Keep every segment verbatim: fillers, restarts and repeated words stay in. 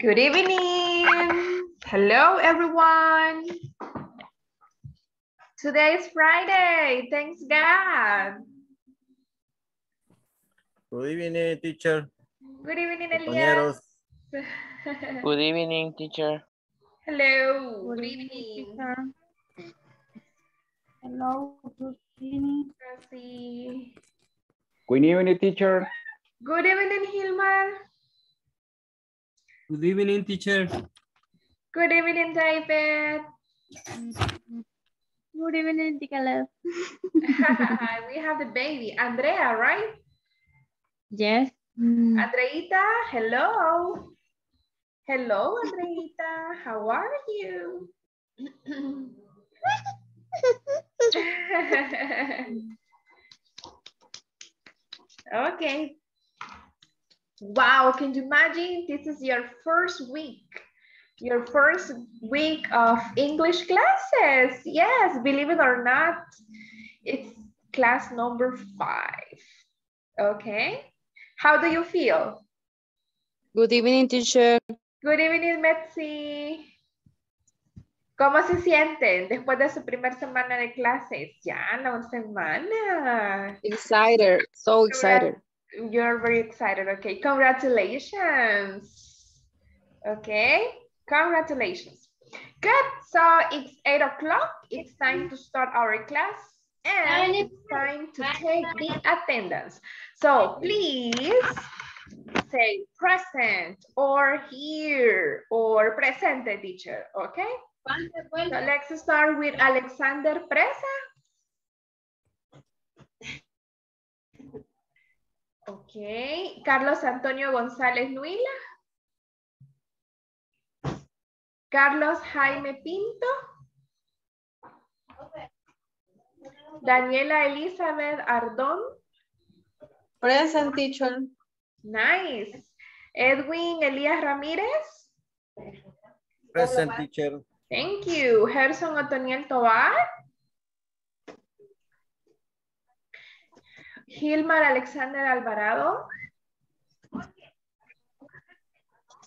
Good evening. Hello, everyone. Today is Friday. Thanks, God. Good evening, teacher. Good evening, Elias. Good evening, teacher. Hello. Good evening, teacher. Hello. Good evening, Rosie. Good evening, teacher. Good evening, Hilmar. Good evening, teacher. Good evening, David. Good evening, Nicholas. We have the baby, Andrea, right? Yes. Andreita, hello. Hello, Andreita. How are you? Okay. Wow, can you imagine? This is your first week. Your first week of English classes. Yes, believe it or not, it's class number five. Okay. How do you feel? Good evening, teacher. Good evening, Metsi. ¿Cómo se sienten después de su primera semana de clases? Ya, la semana. Excited, so excited. You're very excited, okay. Congratulations. Okay, congratulations. Good, so it's eight o'clock. It's time to start our class and it's time to take the attendance. So please say present or here or presente, teacher, okay? So let's start with Alexander Presa. Okay, Carlos Antonio González Nuila. Carlos Jaime Pinto. Daniela Elizabeth Ardón. Present, teacher. Nice. Edwin Elías Ramírez. Present, teacher. Thank you. Gerson Otoniel Tobar. Gilmar Alexander Alvarado.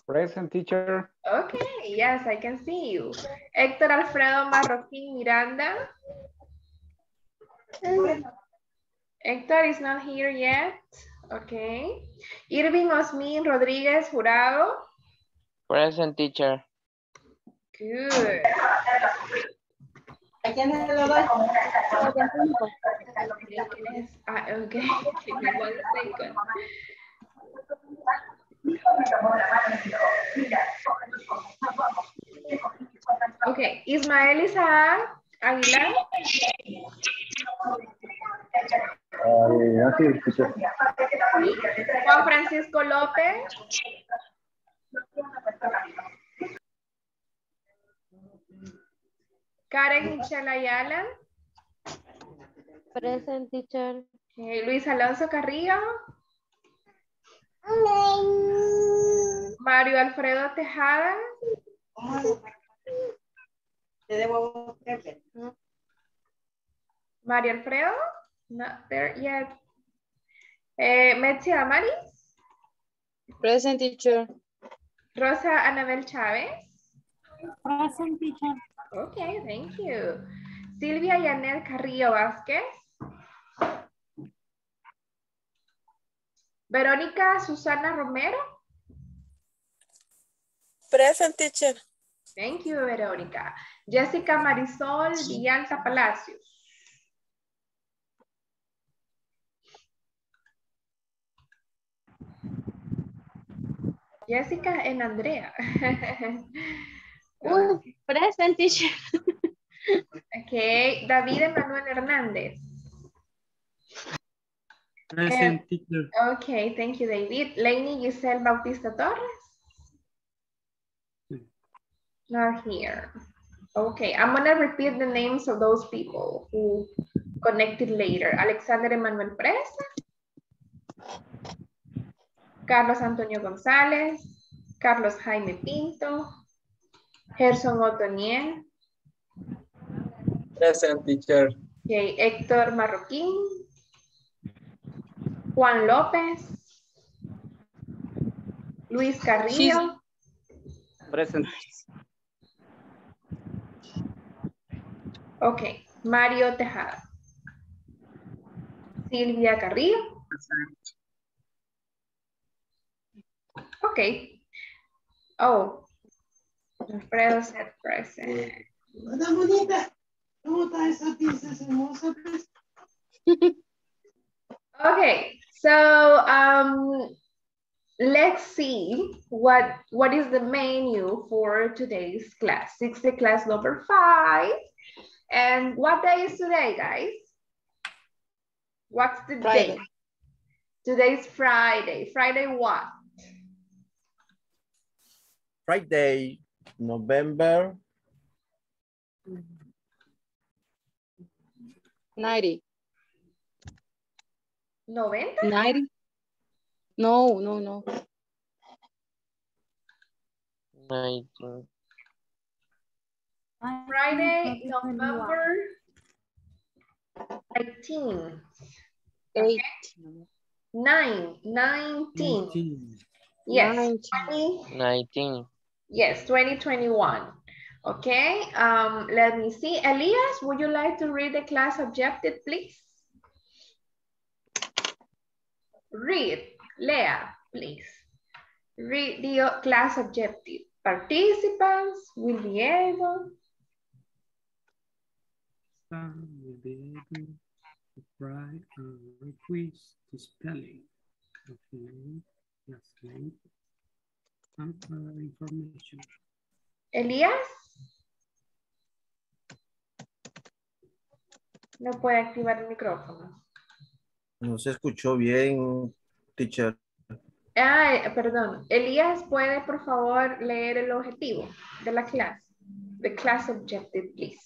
Present, teacher. Okay, yes, I can see you. Héctor Alfredo Marroquín Miranda. Héctor is not here yet. Okay. Irving Osmin Rodríguez Jurado. Present, teacher. Good. ¿A quién se lo doy? Ah, okay. Okay. Ismael Isaac Aguilar. Juan Francisco López. Karen Michelle Ayala. Present, teacher. Okay. Luis Alonso Carrillo. Hello. Mario Alfredo Tejada. Te debo un Mario Alfredo. Not there yet. Eh, Metsi Amaris. Present, teacher. Rosa Anabel Chávez. Present, teacher. Okay, thank you. Silvia Yanel Carrillo Vázquez. Verónica Susana Romero. Present, teacher. Thank you, Verónica. Jessica Marisol Villalta Palacios. Jessica and Andrea. Uh, present, teacher. Okay, David Emanuel Hernández. Present, teacher. Okay, thank you, David. Lainey Giselle Bautista Torres. Not here. Okay, I'm gonna repeat the names of those people who connected later. Alexander Emanuel Presa. Carlos Antonio González. Carlos Jaime Pinto. Gerson Otoniel. Present, teacher. Okay, Héctor Marroquín. Juan López. Luis Carrillo. Present. Okay. Mario Tejada. Silvia Carrillo. Present. Okay. Oh. Alfredo said present. Hola, bonita. ¿Cómo está esa pieza hermosa? Okay. So, um, let's see what, what is the menu for today's class. sixty class number five. And what day is today, guys? What's the Friday. Day? Today's Friday. Friday what? Friday, November. ninety. noventa? ninety. No, no, no. ninety. Friday, November eighteen. eighteen. nine. nineteen. nineteen. Yes. nineteen. nineteen. Yes, twenty twenty-one. Okay. Um, let me see. Elias, would you like to read the class objective, please? Read, Lea, please. Read the class objective. Participants will be able. Some will be able to write and request the spelling of the name, last name, and other information. Elias. No puede activar el micrófono. No se escuchó bien, teacher. Ah, perdón. Elías, ¿puede por favor leer el objetivo de la clase? The class objective, please.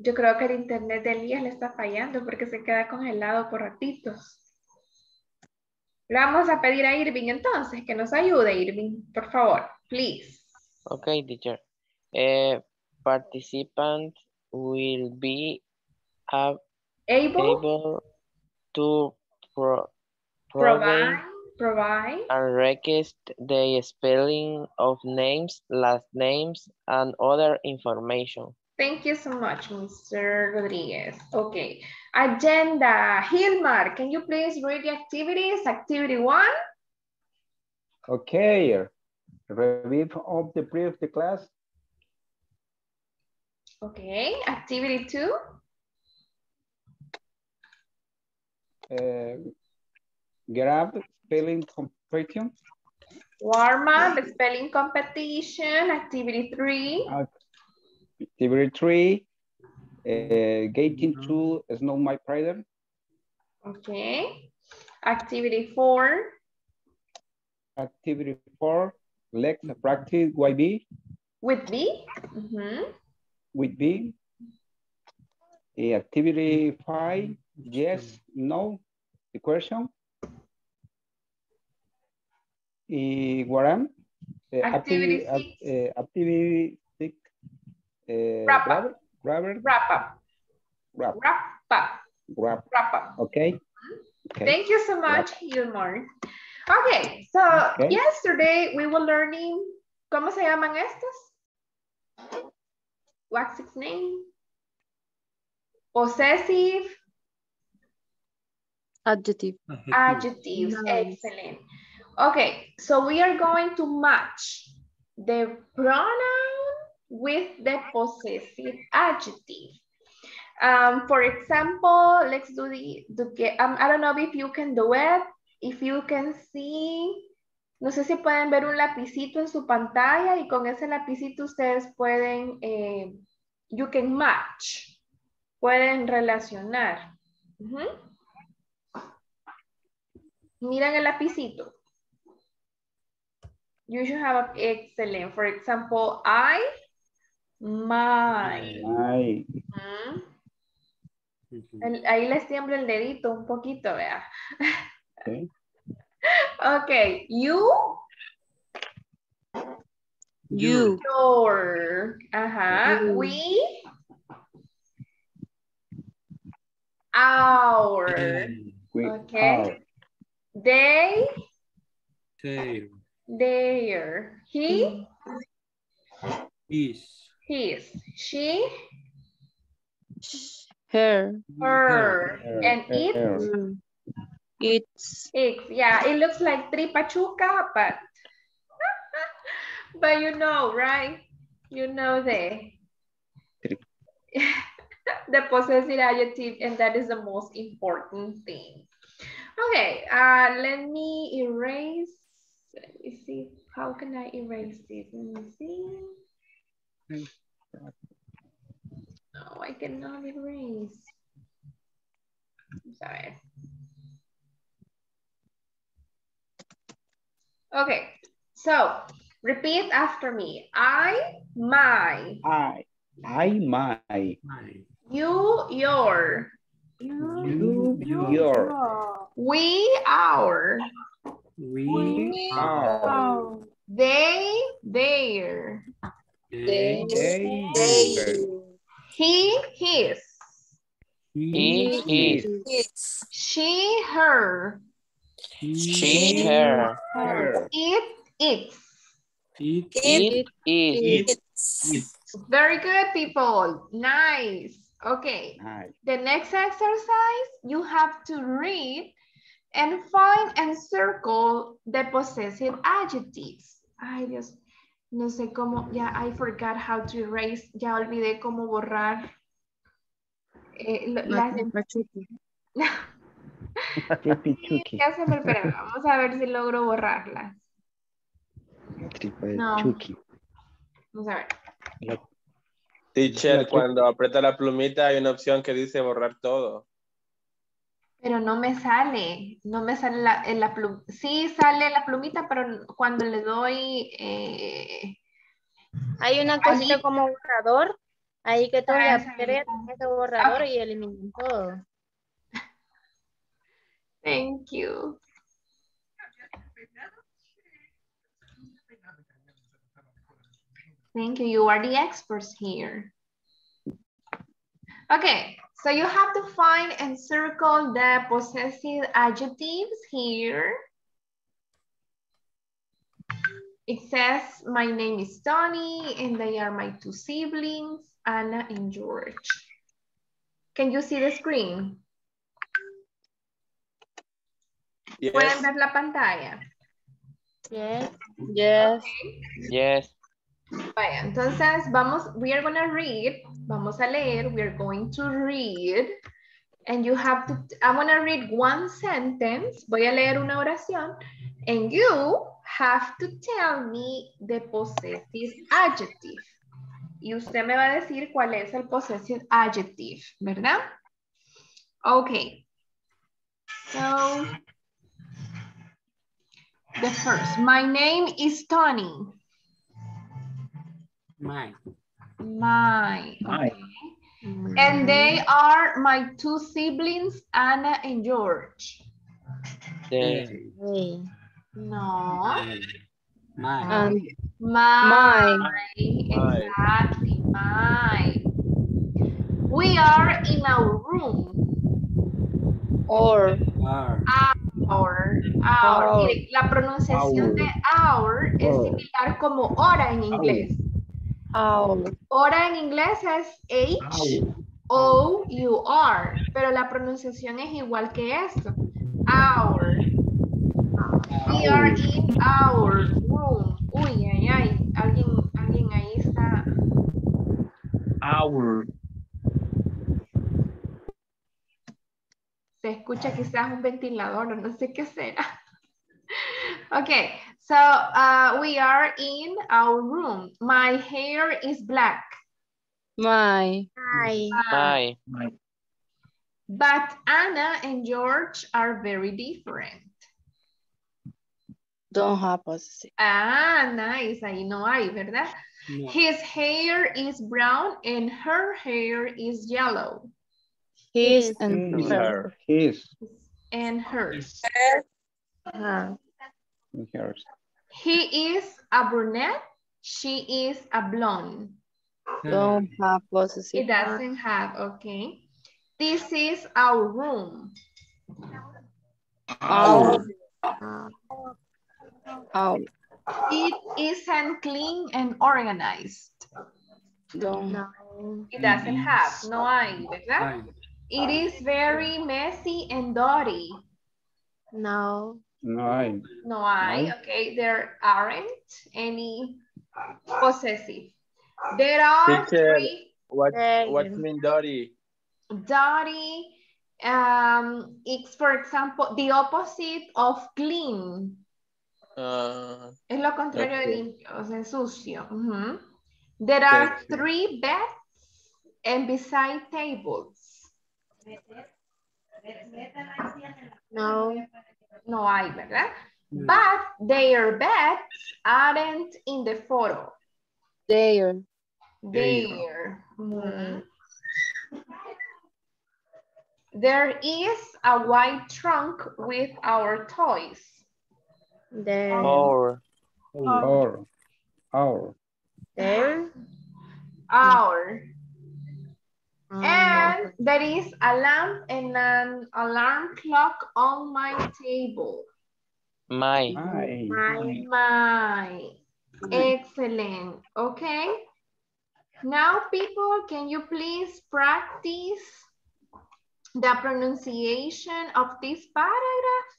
Yo creo que el internet de Elías le está fallando porque se queda congelado por ratitos. Le vamos a pedir a Irving entonces que nos ayude, Irving, por favor. Please. Okay, teacher. Uh, participants will be uh, able? able to pro provide, provide and request the spelling of names, last names, and other information. Thank you so much, Mister Rodriguez. Okay. Agenda. Hilmar, can you please read the activities? Activity one. Okay. Review of the brief the class. Okay, activity two. Uh, grab spelling competition. Warm up spelling competition. Activity three. Activity three. Uh, getting to know my pride. Okay. Activity four. Activity four. Let's practice Y B. With B. Mm-hmm. With B. Activity five. Yes, no. The question. Guaram. Activity six. Activity six. Wrap up. Wrap up. Wrap up. Wrap up. Okay. Thank you so much, Gilmore. Okay, so okay. Yesterday we were learning, ¿cómo se llaman estos? What's its name? Possessive. Adjective. Adjectives, nice. Excellent. Okay, so we are going to match the pronoun with the possessive adjective. Um, for example, let's do the, the um, I don't know if you can do it. If you can see, no sé si pueden ver un lapicito en su pantalla y con ese lapicito ustedes pueden, eh, you can match, pueden relacionar. Uh-huh. Miren el lapicito. You should have an excellent, for example, I, my. my. Uh-huh. el, ahí les tiembla el dedito un poquito, vea. Okay. Okay, you, you, your, uh-huh. We, hour. Okay. Hour. They. They. There. He. His. His. She. Her. Her. Her. And it. Her. It's. It's. Yeah, it looks like three pachuca, but. But you know, right? You know the. The possessive adjective, and that is the most important thing. Okay, uh, let me erase. Let me see. How can I erase this? Let me see. No, I cannot erase. I'm sorry. Okay, so repeat after me. I, my. I. I, my. You, your. You, you your. We, our. We, we our. our. They, their. They, they, they. He, his. He, his. his. She, her. She, her. her. It, its. It, it, it, it, it. Very good, people. Nice. Okay. Nice. The next exercise, you have to read and find and circle the possessive adjectives. Ay, Dios. No sé cómo. Yeah, I forgot how to erase. Ya olvidé cómo borrar. Eh, lo, las ya se me espera. Vamos a ver si logro borrarlas. No. Vamos a ver. No. Teacher, cuando aprieta la plumita hay una opción que dice borrar todo. Pero no me sale, no me sale la, la plumita. Sí sale la plumita, pero cuando le doy... Eh... Hay una cosita ahí, como borrador, ahí que tú le aprietas ese borrador okay. y eliminas todo. Thank you. Thank you. You are the experts here. Okay, so you have to find and circle the possessive adjectives here. It says, my name is Tony, and they are my two siblings, Anna and George. Can you see the screen? Yes. ¿Pueden ver la pantalla? Yes. Yes. Okay. Yes. Vaya, entonces vamos, we are going to read, vamos a leer, we are going to read, and you have to, I'm going to read one sentence, voy a leer una oración, and you have to tell me the possessive adjective. Y usted me va a decir cuál es el possessive adjective, ¿verdad? Okay. So, the first, my name is Tony. My. My. Okay. My. And they are my two siblings, Anna and George. They. They. No. My. Um, my. My. Exactly. My. We are in a room. Or. Our. Hour, hour. Hour. Mire, la pronunciación hour. De hour es hour. Similar como hora en inglés. Hour. Hour. Hora en inglés es H O U R, pero la pronunciación es igual que esto. Hour. We are in our room. Uy, ay, ay. Alguien, alguien ahí está. Hour. Se escucha quizás un ventilador o no sé qué será. Okay, so uh, we are in our room. My hair is black. My. My. My. My. But Anna and George are very different. Don't have us. Ah, nice. Ahí no hay, ¿verdad? No. His hair is brown and her hair is yellow. His and her. His. And hers. Uh-huh. He is a brunette, she is a blonde. Don't have possessive. It doesn't have, okay. This is our room. Our. Our. It isn't clean and organized. Don't. It doesn't have. No hay, ¿verdad? It is very messy and dirty. No. No hay. No hay. Okay, there aren't any possessive. There are Teacher, three. What, what mean dirty? Dirty, um, it's for example, the opposite of clean. Uh, es lo contrario okay. de limpio, o sea, sucio. Uh-huh. There are three beds and beside tables. No. No hay, ¿verdad? Mm. But their beds aren't in the photo. There. There. Mm. There is a white trunk with our toys. There. Our. Our. Our. There. Our. Mm. And there is a lamp and an alarm clock on my table. My. My. My. My. Excellent. Okay. Now, people, can you please practice the pronunciation of this paragraph?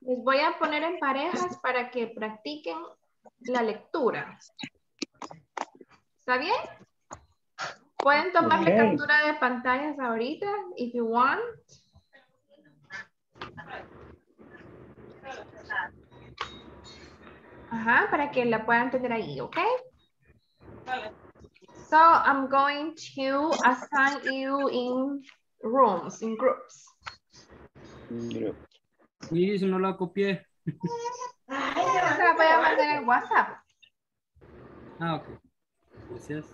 Les voy a poner en parejas para que practiquen la lectura. ¿Está bien? Pueden tomarle okay. captura de pantallas ahorita, if you want. Ajá, para que la puedan tener ahí, ¿ok? So I'm going to assign you in rooms, in groups. Mira, si no la copié. Se la voy a mandar en WhatsApp. Ah, ok. Gracias.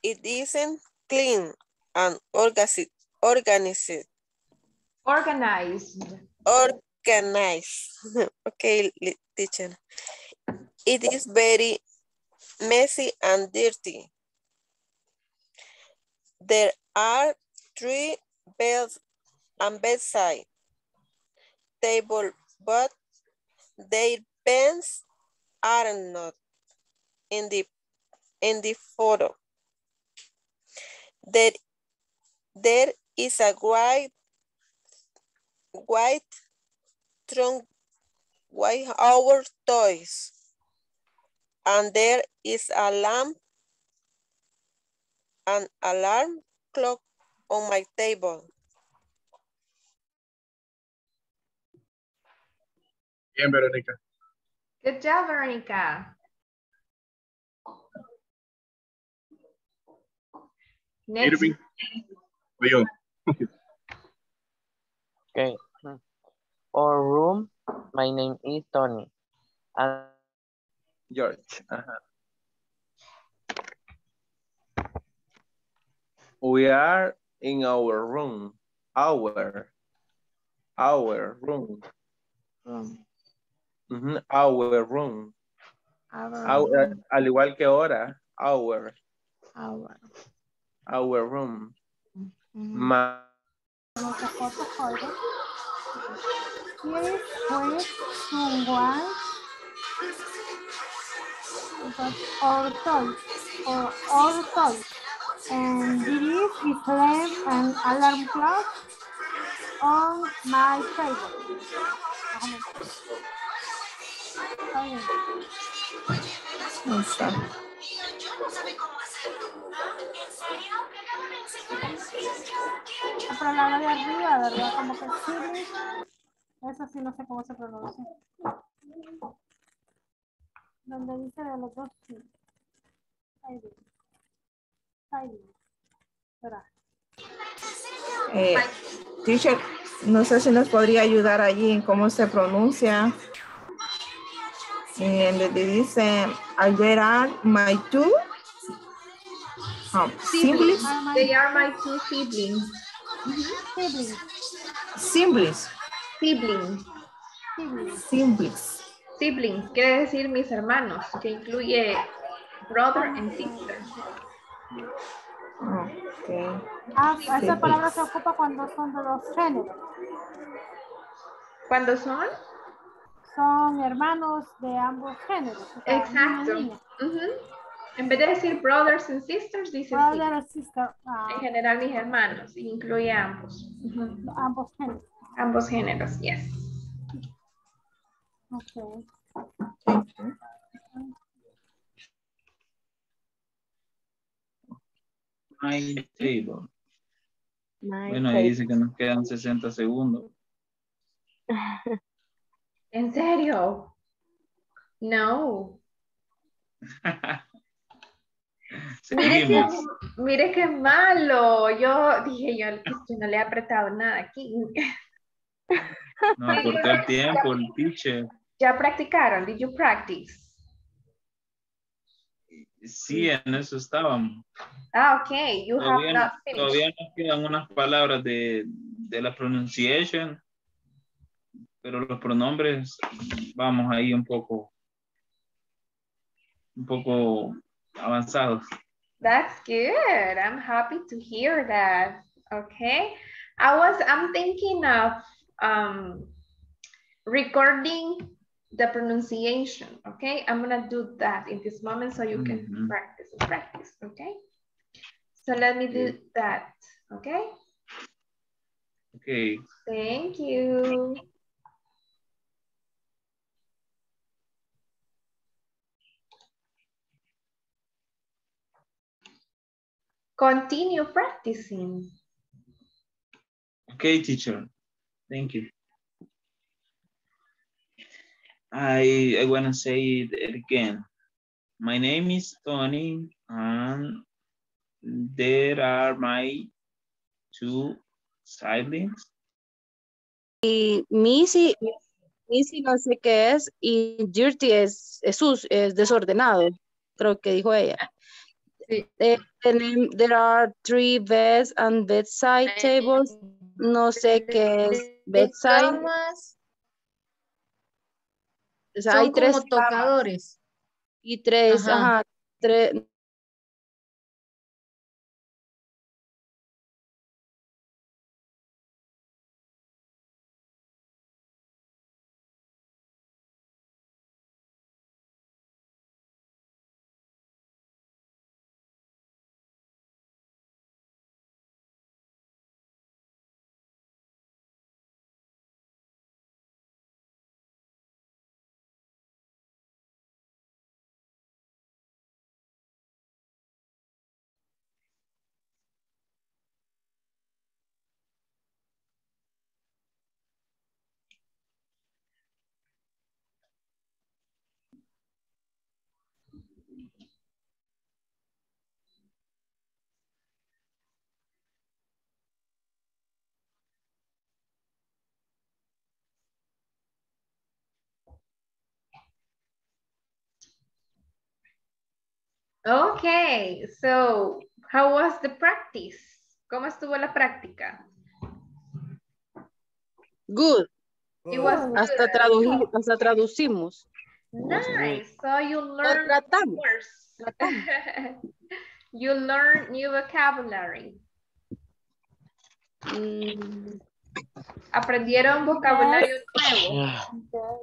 It isn't clean and organized. Organized. Organized. Organized. Okay, teacher. It is very messy and dirty. There are three beds and bedside table, but their beds are not in the in the photo. There, there is a white, white trunk with our toys. And there is a lamp, an alarm clock on my table. Bien, Verónica. Good job, Verónica. Next. Irving. Okay. Our room. My name is Tony. And George. Uh-huh. We are in our room. Our. Our room. Um. Mm-hmm. Our room. Our, our room. Al igual que ahora. Our. Our. Our room. Mm-hmm. My. Here fue un guay or toy or all toy, and it is displayed an alarm clock on my table. Pero la palabra de arriba, ¿verdad? Como que sirve. Eso sí, no sé cómo se pronuncia. Donde dice de los dos, sí. Ahí viene. Ahí viene. Espera. Eh, teacher, no sé si nos podría ayudar allí en cómo se pronuncia. Eh, le dice, ayer are my two. Oh, siblings. They are my two siblings. Siblings. Siblings. Siblings. Siblings. Siblings quiere decir mis hermanos, que incluye brother and sister. Okay. Ah, esa siblings. Palabra se ocupa cuando son de los géneros. ¿Cuándo son? Son hermanos de ambos géneros. O sea, exacto. Uh-huh. En vez de decir brothers and sisters, dice brother and sister. Ah. En general mis hermanos, incluye ambos. Uh-huh. Ambos géneros. Ambos géneros, yes. Okay. My table. My bueno, ahí dice que nos quedan sesenta segundos. ¿En serio? No. Mire que, mire que malo. Yo dije, yo no le he apretado nada aquí. No, cortó el tiempo, el teacher. ¿Ya practicaron? Did you practice? Sí, en eso estábamos. Ah, ok. You todavía, have not finished. Todavía nos quedan unas palabras de, de la pronunciación, pero los pronombres vamos ahí un poco, un poco avanzados. That's good. I'm happy to hear that. Okay. I was, I'm thinking of um, recording the pronunciation, okay? I'm gonna do that in this moment so you can mm-hmm. practice and practice, okay? So let me do that, okay? Okay. Thank you. Continue practicing. Okay, teacher. Thank you. I I wanna say it again. My name is Tony, and there are my two siblings. Y Missy, Missy no sé qué es, y Dirty es es, es desordenado, creo que dijo ella. Sí. Eh, there are three beds and bedside tables. No sé qué es bedside. O sea, son hay tres como tocadores. Y tres, ajá, ajá tres. Okay, so how was the practice? ¿Cómo estuvo la práctica? Good. It was good. Hasta, tradu hasta traducimos. Nice. So you learn words. You learn new vocabulary. Mm. Aprendieron vocabulario nuevo.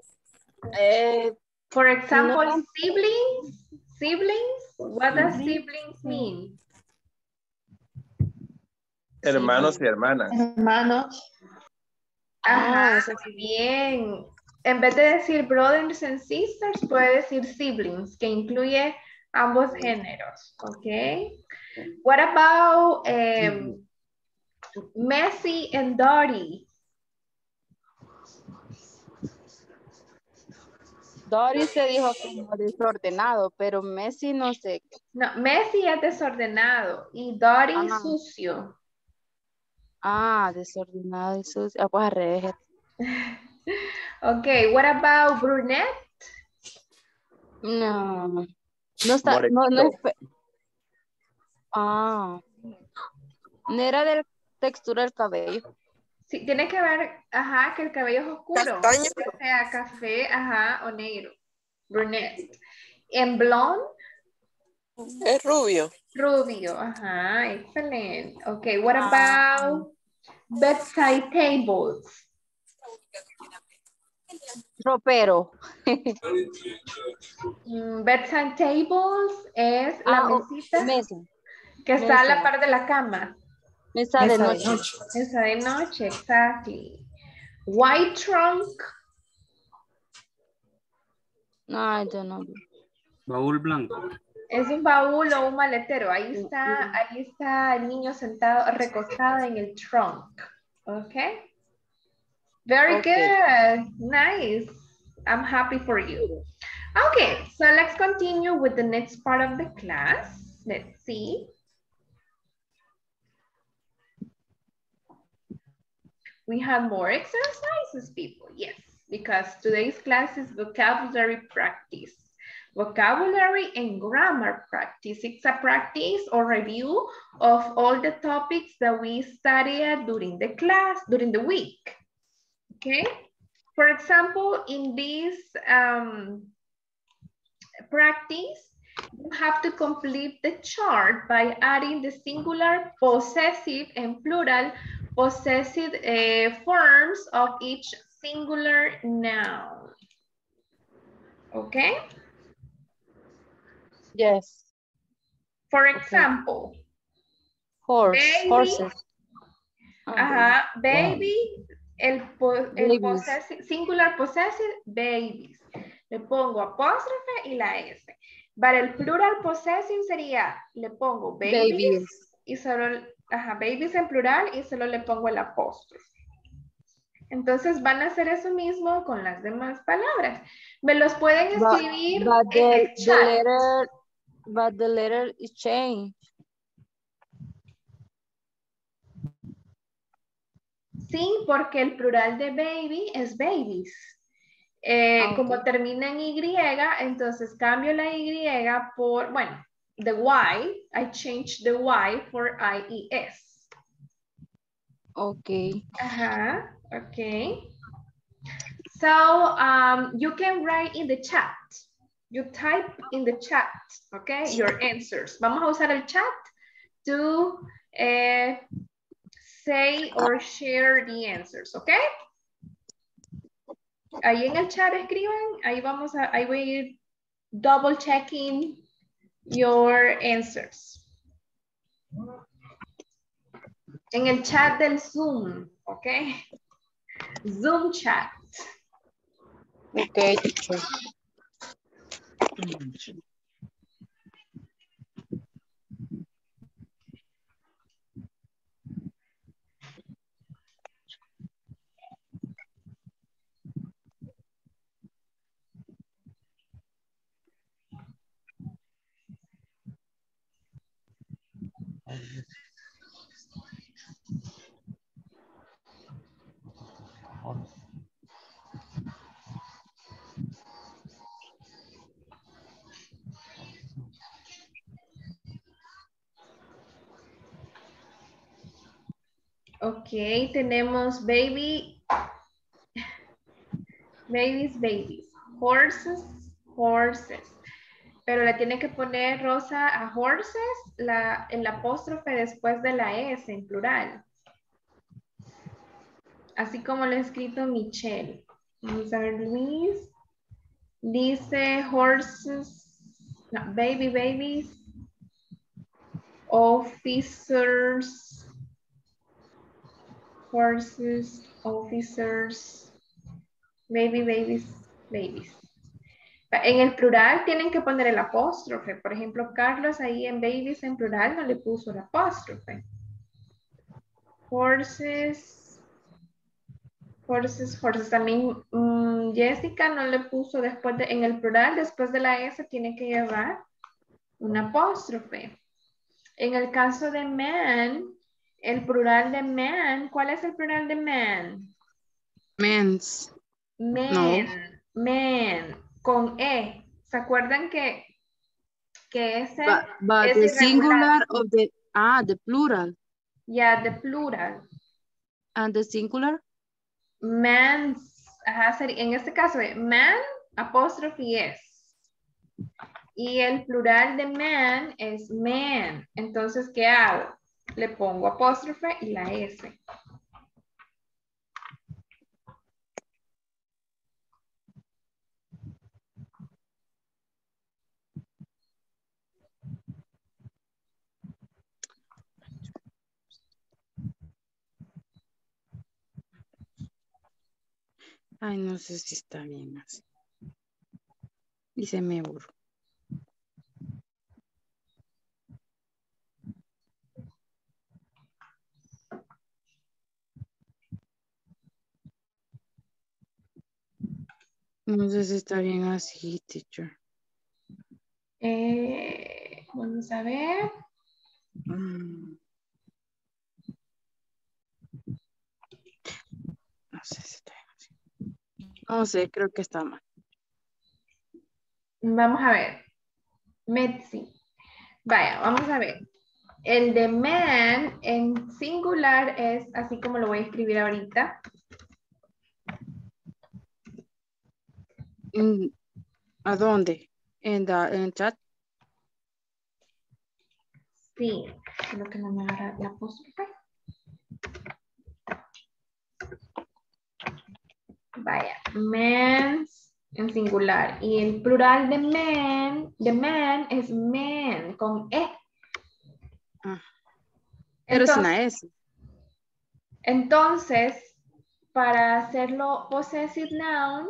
Eh, For example, no. siblings. Siblings, what does siblings mean? Hermanos y hermanas. Hermanos. Ajá, muy bien. En vez de decir brothers and sisters, puede decir siblings, que incluye ambos géneros, ¿ok? What about um, Messi and Dottie? Dori se dijo como desordenado, pero Messi no sé. No, Messi es desordenado y Dori ah, sucio. Ah, desordenado y sucio. Ah, pues al revés. Ok, what about brunette? No, no está, no, no es. Ah, no era de textura del cabello. Sí, tiene que ver, ajá, que el cabello es oscuro. Castaño. O sea, café, ajá, o negro. Brunette. En blonde. Es rubio. Rubio, ajá, excelente. Ok, what about bedside tables? Ropero. Bedside tables es ah, la mesita mesa. que mesa. está a la par de la cama. Mesa de noche. Mesa de noche, exactly. White trunk. No, I don't know. Baúl blanco. Es un baúl o un maletero. Ahí está, ahí está el niño sentado, recostado en el trunk. Okay. Very okay. good. Nice. I'm happy for you. Okay, so let's continue with the next part of the class. Let's see. We have more exercises, people, yes, because today's class is vocabulary practice. Vocabulary and grammar practice. It's a practice or review of all the topics that we studied during the class, during the week, okay? For example, in this um, practice, you have to complete the chart by adding the singular, possessive, and plural possessive uh, forms of each singular noun. Okay? Yes. For example. Okay. Horse, baby, horses. Uh-huh, baby, wow. el, po el possessive, singular possessive, babies. Le pongo apóstrofe y la S. Para el plural possessive sería, le pongo babies, babies. y solo, ajá, babies en plural y solo le pongo el apóstrofe. Entonces van a hacer eso mismo con las demás palabras. Me los pueden escribir but, but en the, el chat. The letter, but the letter is changed. Sí, porque el plural de baby es babies. Eh, okay. Como termina en Y, entonces cambio la Y por, bueno, the Y, I changed the Y for I E S. Okay. Uh-huh, okay. So um, you can write in the chat. You type in the chat, okay, your answers. Vamos a usar el chat to eh, say or share the answers, okay? Ahí en el chat escriban, ahí vamos a, ahí voy a ir double checking your answers. En el chat del Zoom, ¿ok? Zoom chat. Ok. Ok, tenemos baby, babies, babies, horses, horses. Pero le tiene que poner, Rosa, a horses, la, el apóstrofe después de la S en plural. Así como lo he escrito Michelle. Vamos a ver Luis. Dice horses, no, baby, babies, officers, horses, officers, baby, babies, babies. En el plural tienen que poner el apóstrofe. Por ejemplo, Carlos ahí en babies en plural no le puso el apóstrofe. Horses. Horses, horses. También um, Jessica no le puso después de, en el plural, después de la S tiene que llevar un apóstrofe. En el caso de man, el plural de man, ¿cuál es el plural de man? Mens. Man. No. Man. Con E. ¿Se acuerdan que, que ese but, but es the irregular. Singular of the, ah, the plural. Yeah, the plural. And the singular? Man's. Ajá, en este caso es man, apóstrofe es. Y el plural de man es man. Entonces, ¿qué hago? Le pongo apóstrofe y la S. Ay, no sé si está bien así. Y se me burló. No sé si está bien así, teacher. Eh, vamos a ver. Mm. No sé si está bien. No sé, creo que está mal. Vamos a ver. Metsi. Vaya, vamos a ver. El de man en singular es así como lo voy a escribir ahorita. ¿A dónde? ¿En el chat? Sí. Creo que no me agarra la apóstrofe. Vaya, men's en singular. Y el plural de men, de man es men, con E. Ah, pero es una S. Entonces, para hacerlo possessive noun,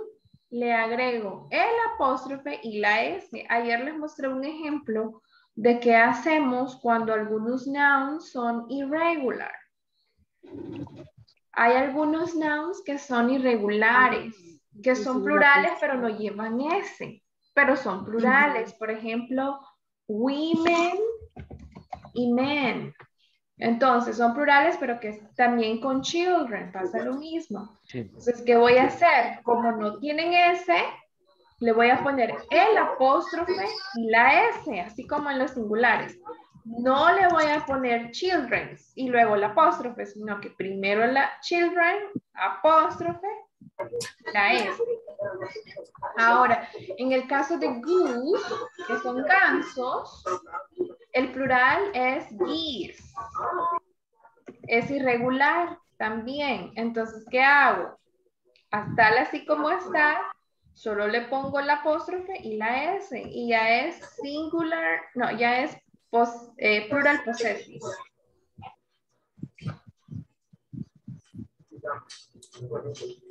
le agrego el apóstrofe y la S. Ayer les mostré un ejemplo de qué hacemos cuando algunos nouns son irregular. Hay algunos nouns que son irregulares, que son plurales pero no llevan S, pero son plurales. Por ejemplo, women y men. Entonces son plurales pero que también con children pasa lo mismo. Entonces, ¿qué voy a hacer? Como no tienen S, le voy a poner el apóstrofe y la S, así como en los singulares. No le voy a poner children y luego la apóstrofe, sino que primero la children, apóstrofe, la S. Ahora, en el caso de goose, que son gansos, el plural es geese. Es irregular también. Entonces, ¿qué hago? Hasta así como está. Solo le pongo la apóstrofe y la S. Y ya es singular, no, ya es Pos, eh, plural possessive. ¿Sí?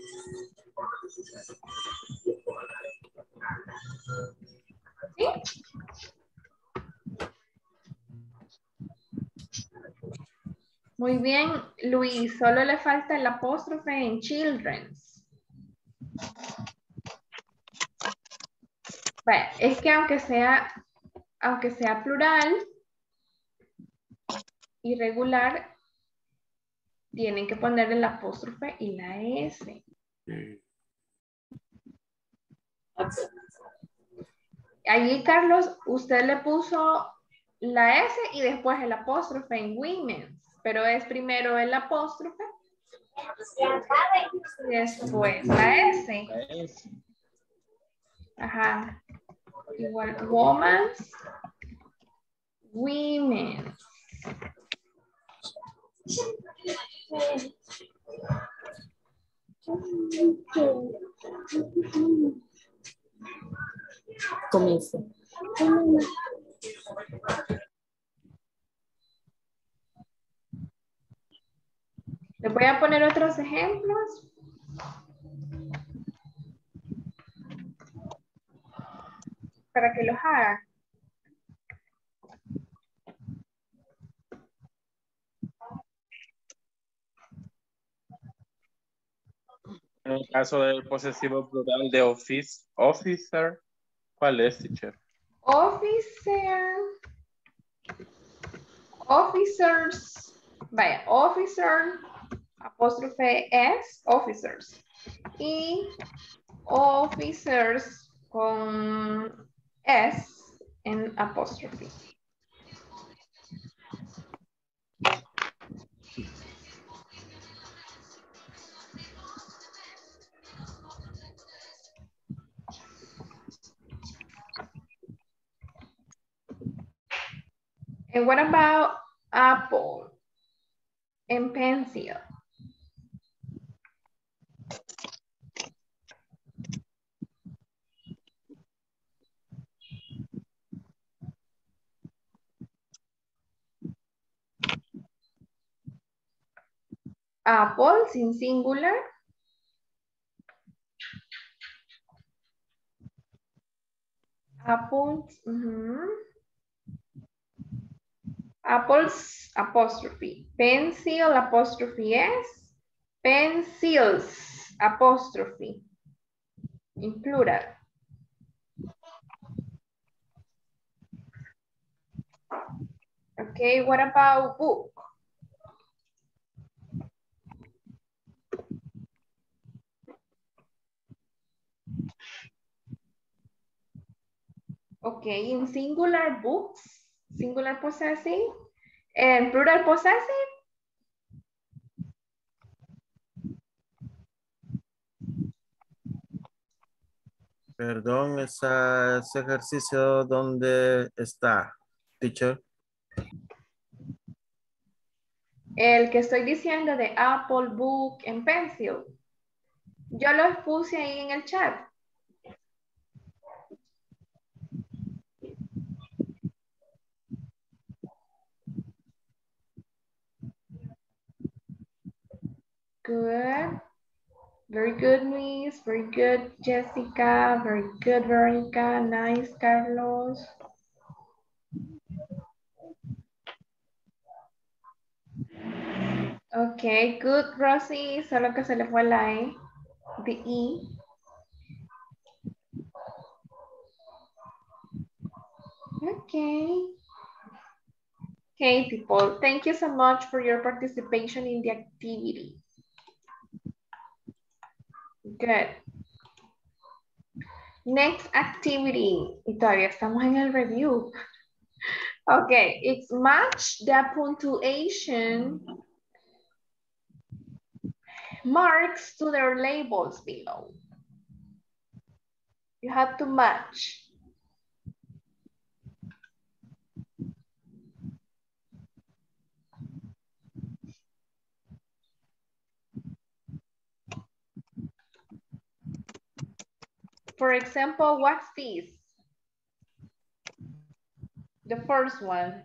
Muy bien, Luis. Solo le falta el apóstrofe en children's. Bueno, es que aunque sea, aunque sea plural, irregular, tienen que poner el apóstrofe y la S. Allí, Carlos, usted le puso la S y después el apóstrofe en women's, pero es primero el apóstrofe y después la S. Ajá. Igual, women's, women's. Comienzo. Les voy a poner otros ejemplos. Para que los hagan. En el caso del posesivo plural de office, officer, ¿cuál es, teacher? Officer, officers, vaya, officer, apóstrofe S, officers. Y officers con S en apóstrofe. And what about apple and pencil? Apple sin singular. Apples. Uh-huh. Apples, apóstrofe. Pencil, apóstrofe S. Pencils, apóstrofe. En plural. Okay, what about book? Okay, in singular books. Singular possessive. And plural possessive. Perdón, esa, ese ejercicio, ¿dónde está, teacher? El que estoy diciendo de apple, book, and pencil. Yo los puse ahí en el chat. Good. Very good, Luis. Very good, Jessica. Very good, Veronica. Nice, Carlos. Okay, good, Rosy. Solo que se le fue la E. The E. Okay. Okay, people. Thank you so much for your participation in the activity. Good. Next activity. Y todavía estamos en el review. Okay, it's match the punctuation marks to their labels below. You have to match. For example, what's this? The first one.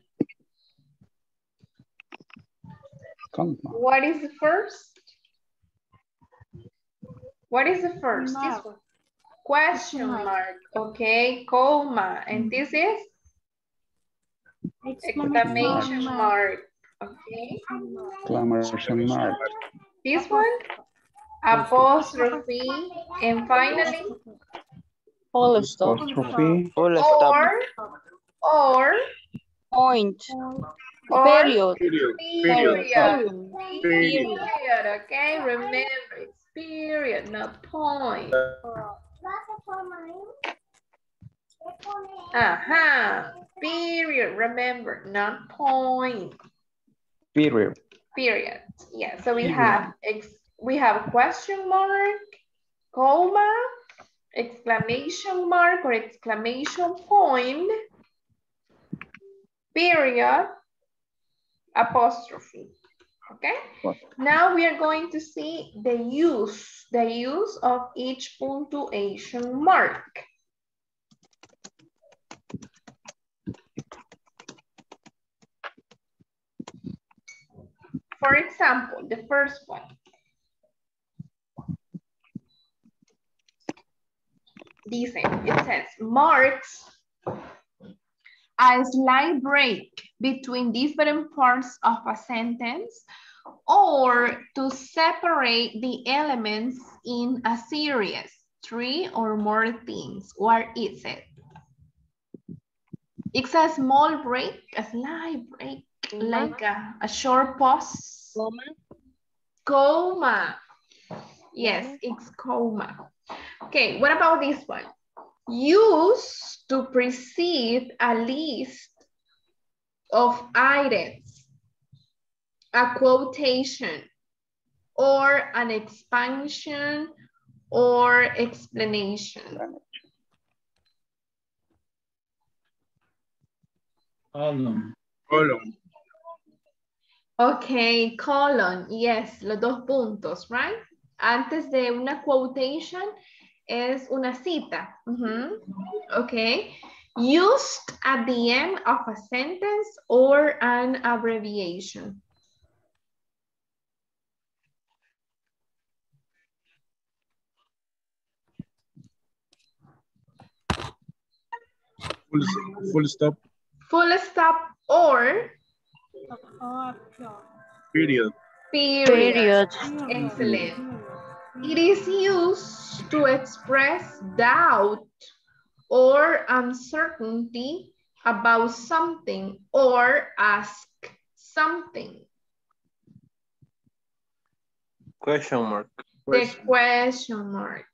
Come on. What is the first? What is the first? Mark. This one. Question mark. mark. Okay, comma. And this is? Exclamation mark. mark. Okay. Exclamation mark. This one? Apostrophe. And finally? Full stop. Or, or, point. Period. Period. Period. Period. Period. Period. Okay, remember it's period, not point. Ajá. Period. Remember, not point. Period. Period. Yeah. So we period. have ex we have question mark, comma, exclamation mark or exclamation point, period, apostrophe. Okay. What? Now we are going to see the use, the use of each punctuation mark. For example, the first one. Dice, it says, marks a slight break between different parts of a sentence or to separate the elements in a series, three or more things. What is it? It's a small break, a slight break, like a, a short pause. Coma. Coma. Yes, it's coma. Okay, what about this one? Use to precede a list of items, a quotation, or an expansion or explanation. Column. Column. Okay, colon, yes, los dos puntos, right? Antes de una quotation es una cita. Uh-huh. Okay. Used at the end of a sentence or an abbreviation. Full, full stop. Full stop or... Period. Period. Period. Excellent. It is used to express doubt or uncertainty about something or ask something. Question mark. The question mark.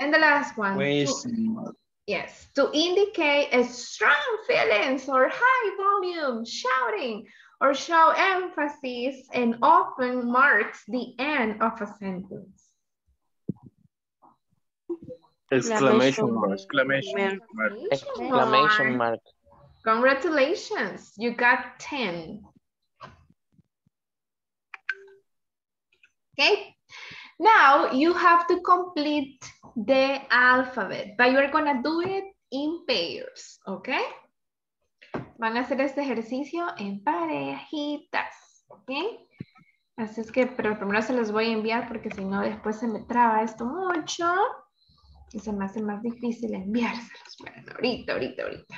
And the last one. Question mark. Yes, to indicate a strong feelings or high volume shouting or show emphasis and often marks the end of a sentence. Exclamation mark. Exclamation mark. Exclamation mark. Congratulations, you got ten. Okay, now you have to complete the alphabet, but you're gonna do it in pairs, okay? Van a hacer este ejercicio en parejitas, ¿ok? Así es que, pero primero se los voy a enviar porque si no después se me traba esto mucho y se me hace más difícil enviárselos. Bueno, ahorita, ahorita, ahorita.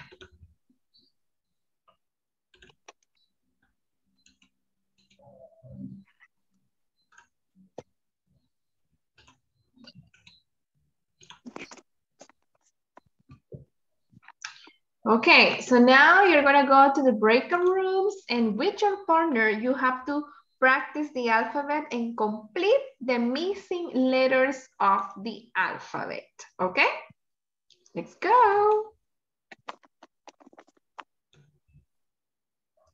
Okay, so now you're gonna go to the breakout rooms and with your partner, you have to practice the alphabet and complete the missing letters of the alphabet, okay? Let's go.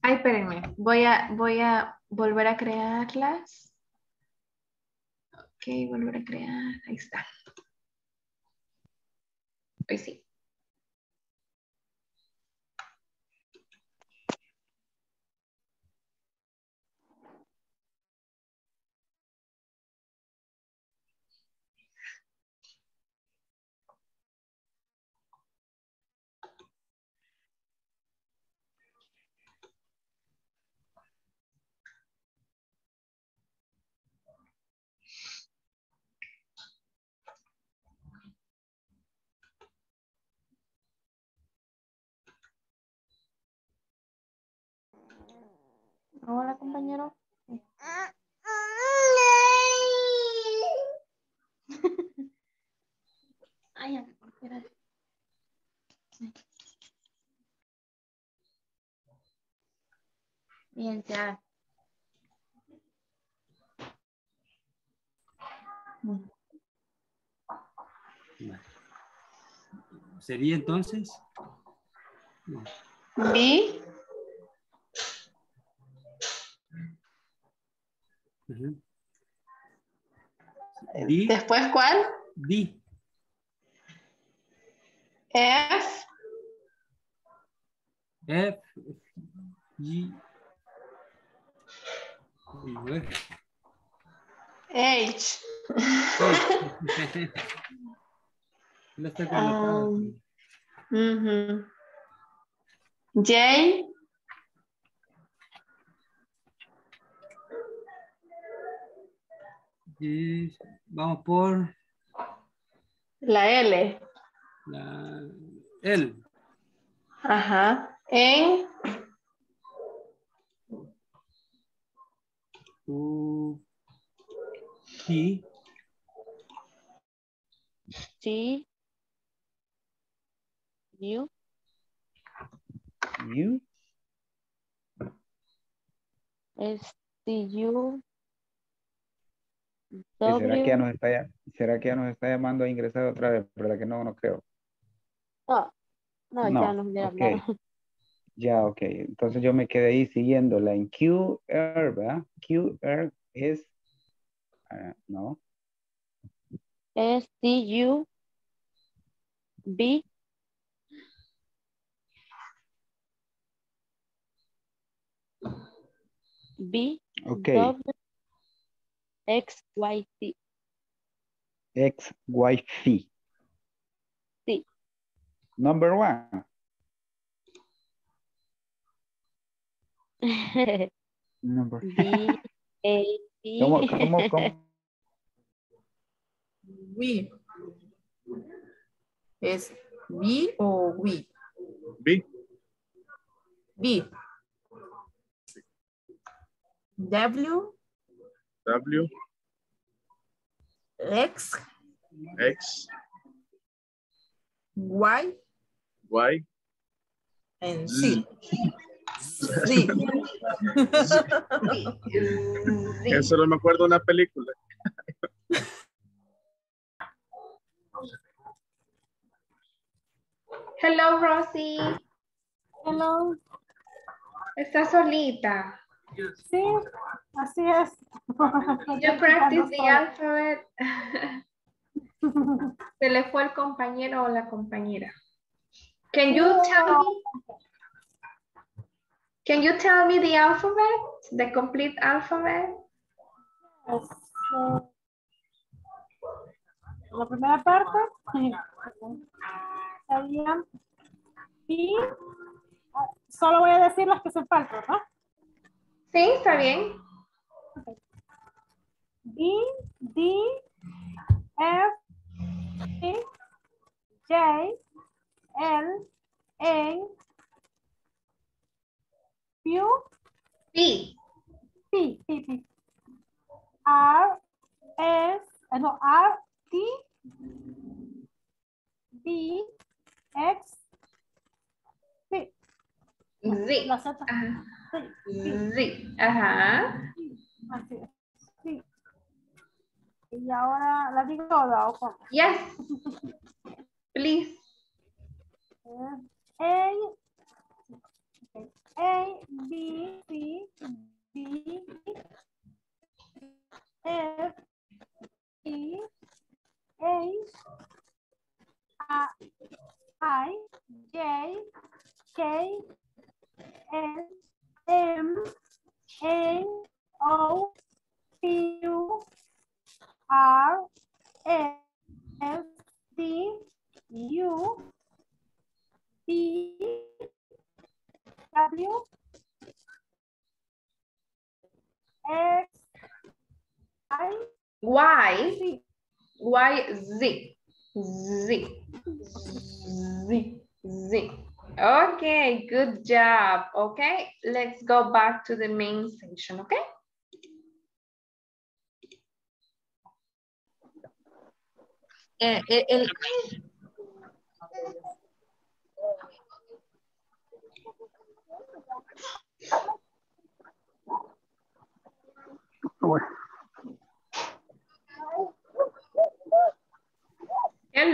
Ay, espérenme, voy a, voy a volver a crearlas. Okay, volver a crear, ahí está. Ahí sí. Hola, compañero. Ay, Mientras. ¿Sería entonces? B. Uh-huh. D. ¿Después cuál? D. F. F. G. H. No está conectado. Um, uh-huh. J. Y vamos por la L. La L. Ajá. En. U. T. T. U. U. S. T. U. ¿Y será, que ya nos está ya, ¿Será que ya nos está llamando a ingresar otra vez? ¿Verdad que no? No creo. No, no, no. Ya nos hubiera okay. hablado. Ya, ok. Entonces yo me quedé ahí siguiéndola en Q R, ¿verdad? Q R es... Uh, no. S T U B. B. Ok. W X, Y, C. X, Y, C. C. Number one. Number B, A, B. ¿Cómo, cómo, cómo? We. ¿Es B o we? B. B. W. W. X. X. Y. Y. And Z. Z. Eso no me acuerdo de una película. Hello, Rosy. Hello. ¿Estás solita? Sí, así es. Yo practice the alphabet. Se le fue el compañero o la compañera. Can you tell me? Can you tell me the alphabet? The complete alphabet? La primera parte. Y solo voy a decir las que se faltan, ¿no? Sí, está bien. B, D, F, G, J, L, A, Q, P, P, P, P, R, S, no, R, T, D, X, P, Z. Los otros. Sí. Sí, ajá. Así es. Sí. Y ahora la digo toda o cómo. Yes. Please. A, A, B, C, D, F, E, H, I, J, K, L, M, A, O, P, U, R, S, T, U, P, W, X, I, Y, Z. Y, Z, Z, Z, Z. Okay, good job. Okay, let's go back to the main section, okay? Eh, eh, el...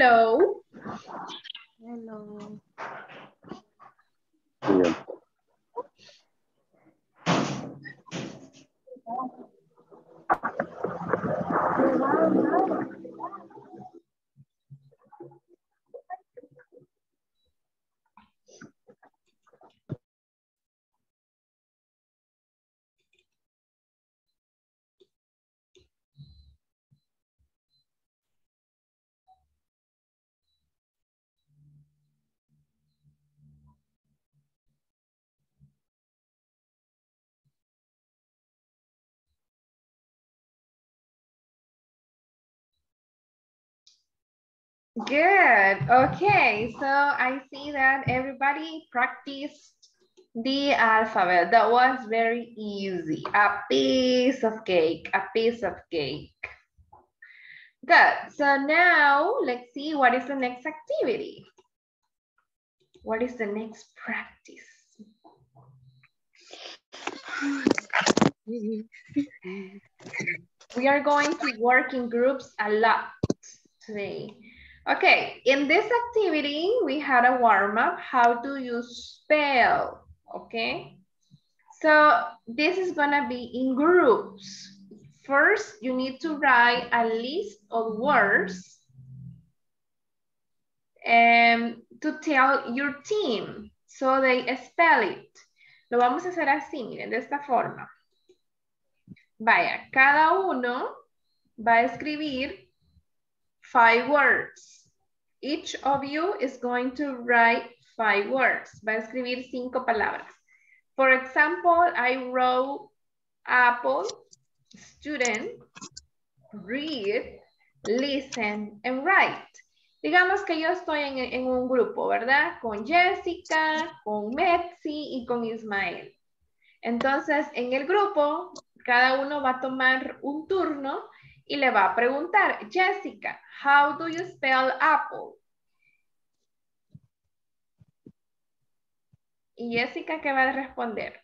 Hello. Hello. Yeah. Good. Okay, so I see that everybody practiced the alphabet. That was very easy. A piece of cake, a piece of cake. Good. So now let's see what is the next activity. What is the next practice? We are going to work in groups a lot today. Okay, in this activity, we had a warm-up, how do you spell, okay? So this is gonna be in groups. First, you need to write a list of words um, to tell your team, so they spell it. Lo vamos a hacer así, miren, de esta forma. Vaya, cada uno va a escribir five words. Each of you is going to write five words. Va a escribir cinco palabras. For example, I wrote apple, student, read, listen, and write. Digamos que yo estoy en, en un grupo, ¿verdad? Con Jessica, con Metsi y con Ismael. Entonces, en el grupo, cada uno va a tomar un turno y le va a preguntar, Jessica, how do you spell apple? Y Jessica, ¿qué va a responder?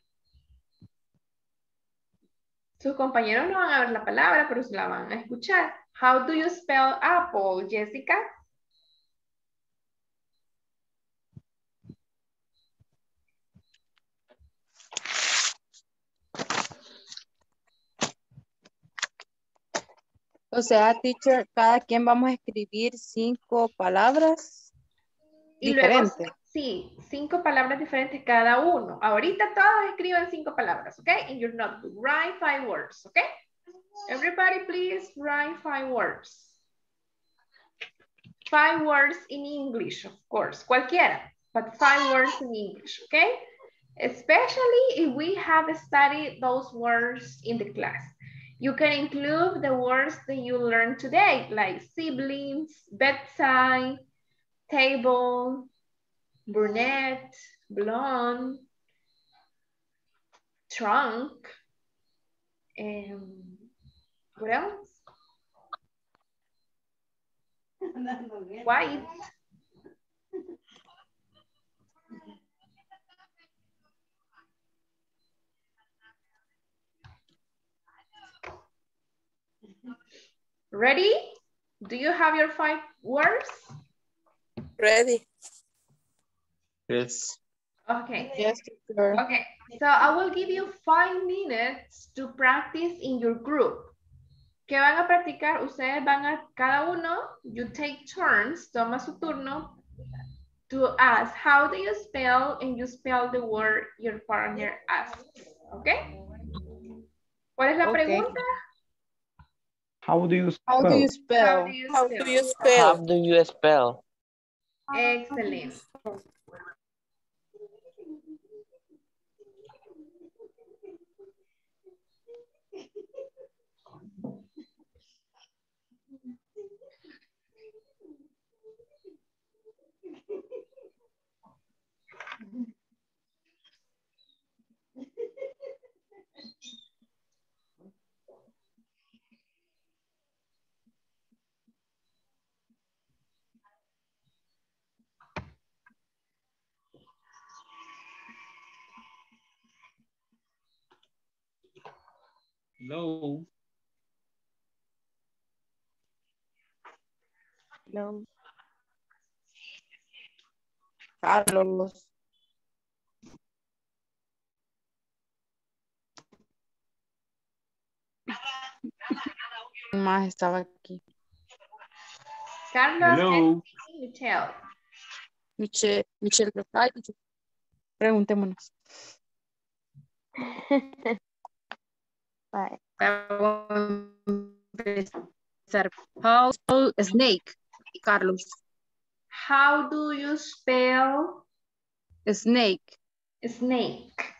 Sus compañeros no van a ver la palabra, pero se la van a escuchar. How do you spell apple, Jessica? O sea, teacher, cada quien vamos a escribir cinco palabras y diferentes. Luego, sí, cinco palabras diferentes cada uno. Ahorita todos escriban cinco palabras, ¿ok? In your notebook, write five words, ¿ok? Everybody, please write five words. Five words in English, of course, cualquiera, but five words in English, ¿ok? Especially if we have studied those words in the class. You can include the words that you learned today, like siblings, bedside, table, brunette, blonde, trunk, and what else? White. Ready? Do you have your five words? Ready. Yes. Okay. Yes, sure. Okay. So I will give you five minutes to practice in your group. ¿Qué van a practicar? Ustedes van a, cada uno, you take turns, toma su turno, to ask, how do you spell? And you spell the word your partner asks. Okay? ¿Cuál es la okay. pregunta? How do you spell? How do you spell? How do you spell? How do you spell? Excellent. Hello. Hello. Carlos. Más estaba aquí. Carlos y Michelle. Michelle, Michelle, preguntémonos. Vamos a empezar. How do you snake, Carlos? How do you spell snake? Snake.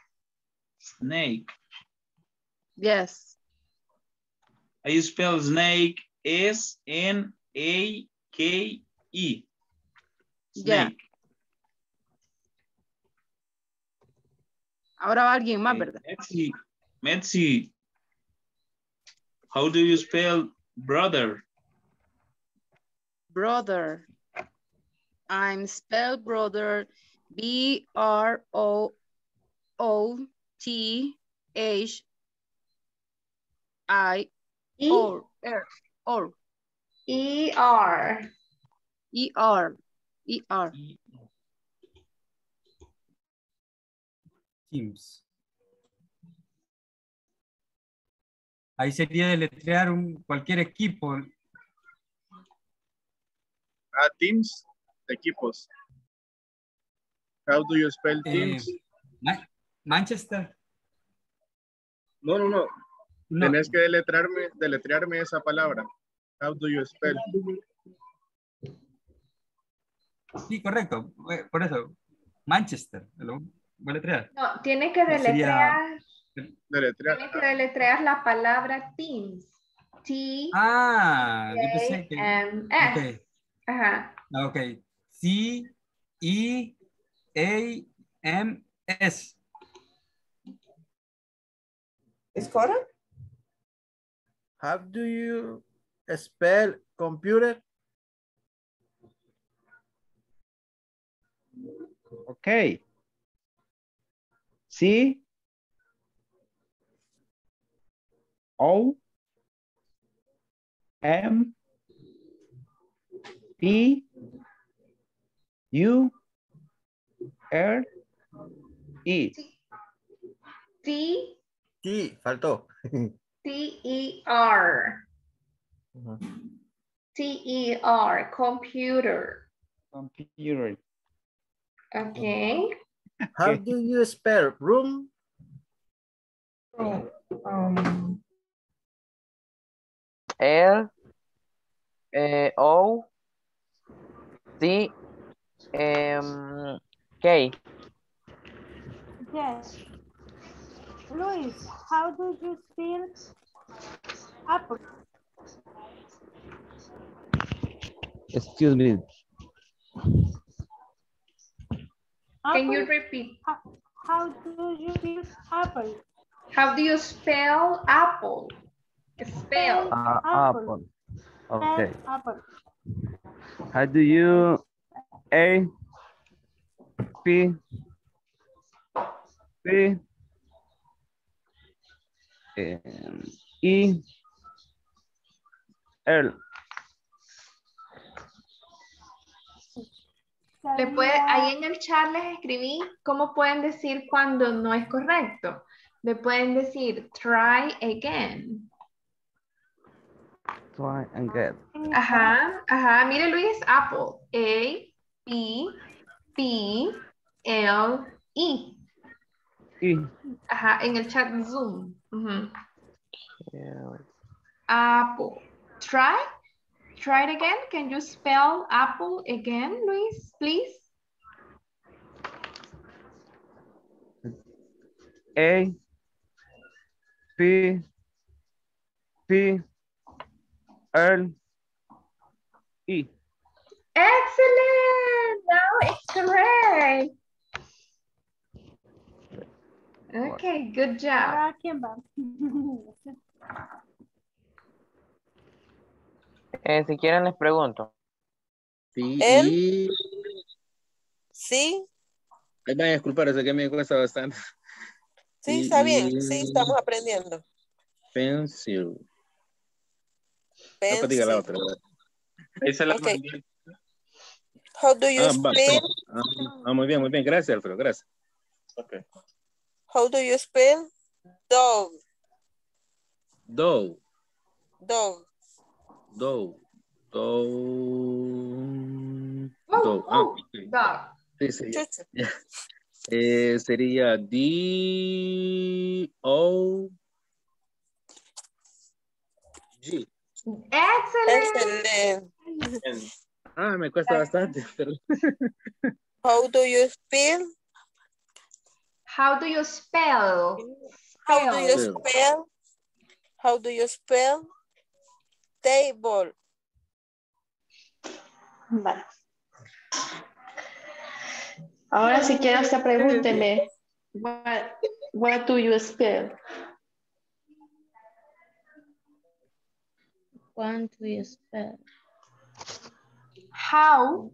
Snake. Yes. I spell snake S N A K E. Snake. Yeah. Ahora va alguien más, ¿verdad? Metsi, Metsi. How do you spell brother? Brother. I'm spelled brother B R O O T H I. E or, er, or. E R E R E R Teams. Ahí sería deletrear un cualquier equipo. Ah, teams, equipos. How do you spell teams? Eh, Ma Manchester. No, no, no. No. Tenés que deletrearme, deletrearme esa palabra. How do you spell? Sí, correcto. Por eso. Manchester. ¿Lo voy a letrear? No, tiene que deletrear. Sería... deletrear. Tiene que deletrear la palabra teams. T. Ah, yo pensé que. Okay. Ajá. Ok. T E A M S. ¿Es correcto? How do you spell computer? Okay. C. O. M. P. U. R. E. T. T. Faltó. T E R. Uh-huh. T E R, computer. Computer. Okay. How do you spell room? Oh, um, L, A, O, T, M, K. Yes. Luis, how do you spell apple? Excuse me. Apple. Can you repeat? How, how do you spell apple? How do you spell apple? Spell uh, apple. Okay. Apple. How do you A P P E L. Después, ahí en el chat les escribí cómo pueden decir cuando no es correcto. Le pueden decir try again. Try and get. Ajá, ajá. Mire Luis, apple. A, P, P, L, E. E. Ajá, en el chat Zoom. Mm-hmm. Yeah. Apple. Try. Try it again. Can you spell apple again, Luis, please? A. P. P. L. E. Excellent. Now it's correct. Okay, good job. Eh, si quieren les pregunto. Sí. ¿El? Sí. Ay, vaya, disculpar, eso que me cuesta bastante. Sí, está bien. Sí, estamos aprendiendo. Pencil. Pencil. No, diga la otra. Esa la okay. How do you ah, spell? Ah, muy bien, muy bien. Gracias, Alfredo. Gracias. Okay. How do you spell dog? Dog. Dog. Dog. Dog. Dog. Ah, okay. Dog. Sí, sí. Yeah. Eh, sería D O G. Excelente. Excelente. Ah, me cuesta bastante. Pero... How do you spell? How do you spell? How do you spell? How do you spell? Table. Vale. Ahora si quiere usted pregúnteme. What, what do you spell? What do you spell? How,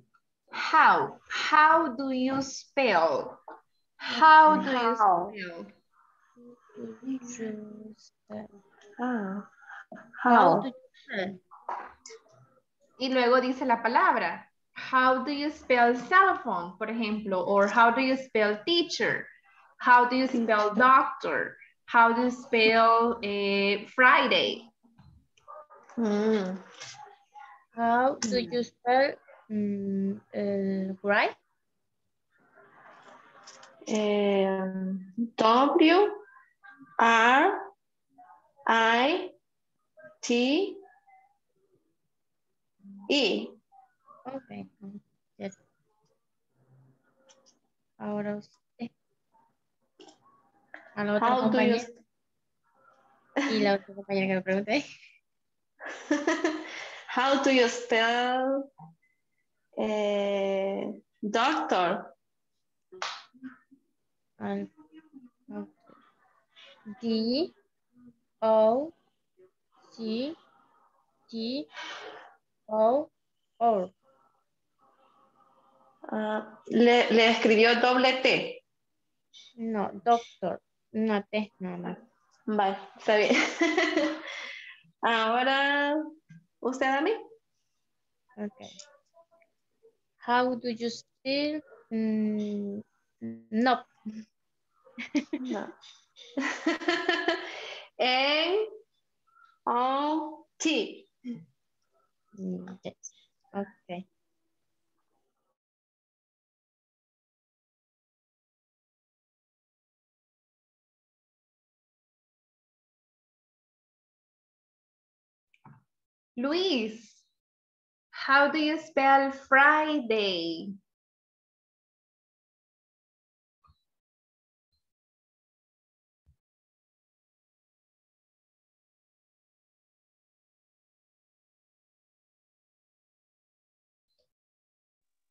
how, how do you spell? How do you spell? How. How. Y luego dice la palabra. How do you spell cell phone, por ejemplo? Or how do you spell teacher? How do you spell doctor? How do you spell eh, Friday? Mm. How do you spell um, uh, right? Um, W R I T E. Okay. Yes. Ahora usted. A la otra compañera. Y la otra compañera que me pregunté. How do you spell uh, doctor? And, okay. D O C T O O. Uh, le, le escribió doble T. No, doctor. No T, no, no. Vale, está bien. Ahora. ¿Usted a mí? Okay. How do you spell? Mm, no. No. N O T. Yes. Okay. Luis, how do you spell Friday?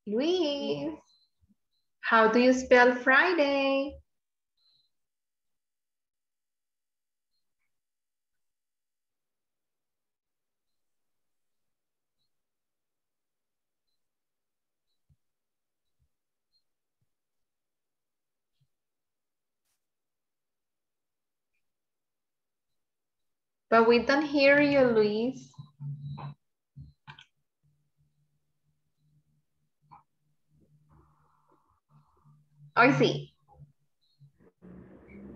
Luis, how do you spell Friday? But we don't hear you, Luis. Hoy sí.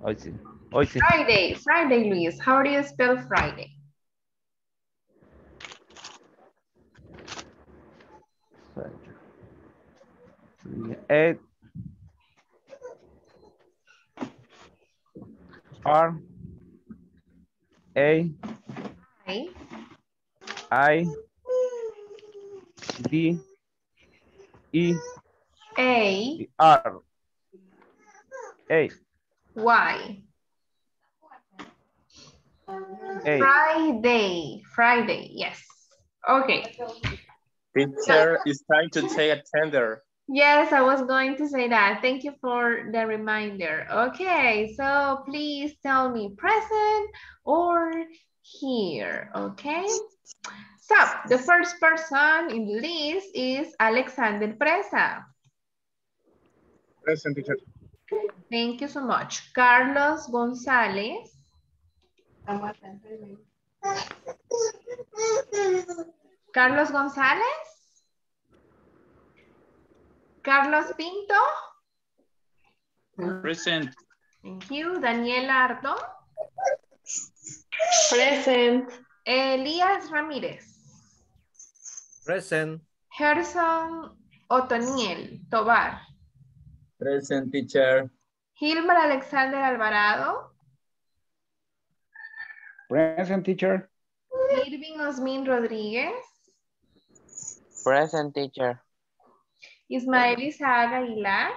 Hoy sí. Hoy sí. Friday, Friday, Luis. How do you spell Friday? Eight. R. A, I, I, D, E, A, R, A, Y, A. Friday, Friday, yes. Okay. Teacher, it's time to take a tender. Yes, I was going to say that. Thank you for the reminder. Okay, so please tell me present or here, okay? So the first person in the list is Alexander Presa. Present, teacher. Thank you so much. Carlos González. Carlos González. Carlos Pinto. Present. Thank you. Daniela Arto. Present. Elías Ramírez. Present. Gerson Otoniel Tobar. Present, teacher. Gilmar Alexander Alvarado. Present, teacher. Irving Osmin Rodríguez. Present, teacher. Ismael Isaac Aguilar.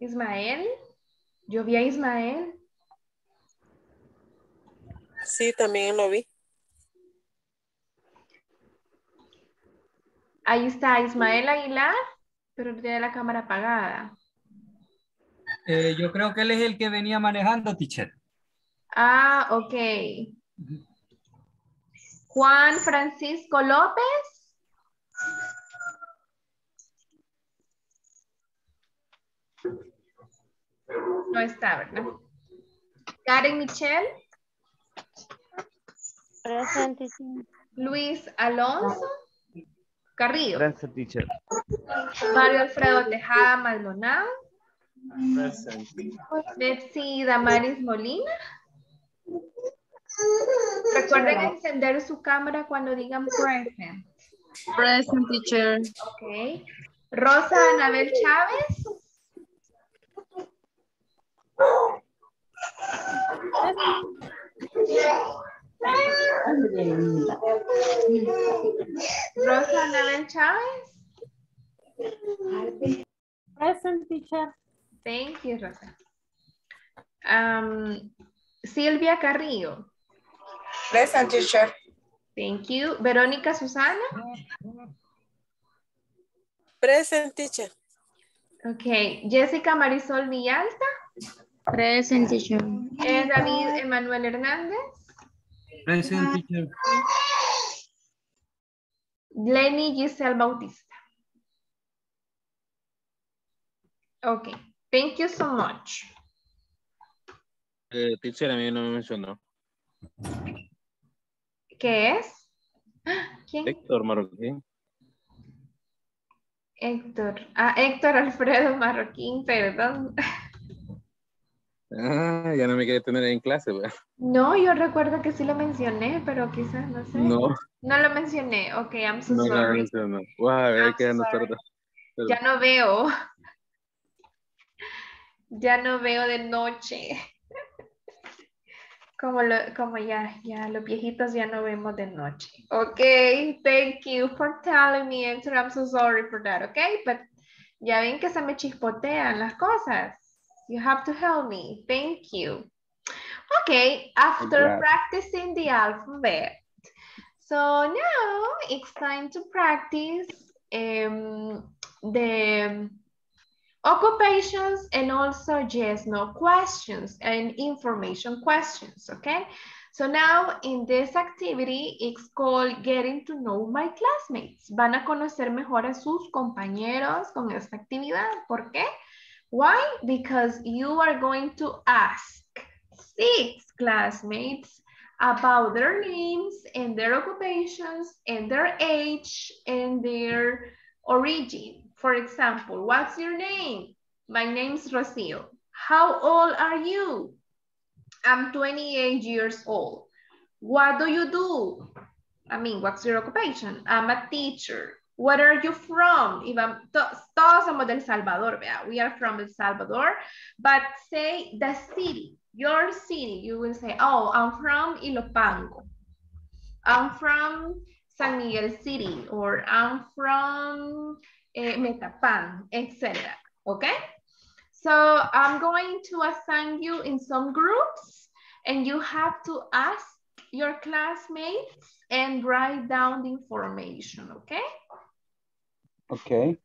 Ismael. Yo vi a Ismael. Sí, también lo vi. Ahí está Ismael Aguilar, pero tiene la cámara apagada. Eh, yo creo que él es el que venía manejando, teacher. Ah, ok. Juan Francisco López. No está, ¿verdad? Karen Michelle. Presente. Luis Alonso Carrillo. Present, teacher. Mario Alfredo Tejada Maldonado. Present. Betsy Damaris Molina. Recuerden encender su cámara cuando digan present. Present, teacher. Ok. Rosa Anabel Chávez. Rosa Anabel Chávez. Present, teacher. Thank you, Rosa. Um, Silvia Carrillo. Present, teacher. Thank you. Verónica Susana. Present, teacher. Okay. Jessica Marisol Villalta. Present, teacher. Eh, David Emanuel Hernández. Present, teacher. Lenny Giselle Bautista. Okay. Thank you so much. Eh, teacher, a mí no me mencionó. ¿Qué es? ¿Quién? Héctor Marroquín. Héctor. Ah, Héctor Alfredo Marroquín, perdón. Ah, ya no me quería tener en clase, güey. No, yo recuerdo que sí lo mencioné, pero quizás no sé. No. No lo mencioné. Ok, I'm so no, sorry. No, no, no. Wow, a ver, I'm quedan so sorry. Pero... Ya no veo. Ya no veo de noche. Como, lo, como ya, ya los viejitos ya no vemos de noche. Okay, thank you for telling me, Héctor. I'm so sorry for that, okay? But ya ven que se me chispotean las cosas. You have to help me. Thank you. Okay, after practicing the alphabet. So now it's time to practice um, the... occupations and also yes, no questions and information questions, okay? So now in this activity, it's called Getting to Know My Classmates. Van a conocer mejor a sus compañeros con esta actividad. ¿Por qué? Why? Because you are going to ask six classmates about their names and their occupations and their age and their origin. For example, what's your name? My name's Rocío. How old are you? I'm twenty-eight years old. What do you do? I mean, what's your occupation? I'm a teacher. Where are you from? If I'm, todos somos del Salvador, ¿verdad? We are from El Salvador, but say the city, your city. You will say, oh, I'm from Ilopango. I'm from San Miguel City, or I'm from... Eh, Metapán, et cetera. Okay? So I'm going to assign you in some groups and you have to ask your classmates and write down the information. Okay? Okay.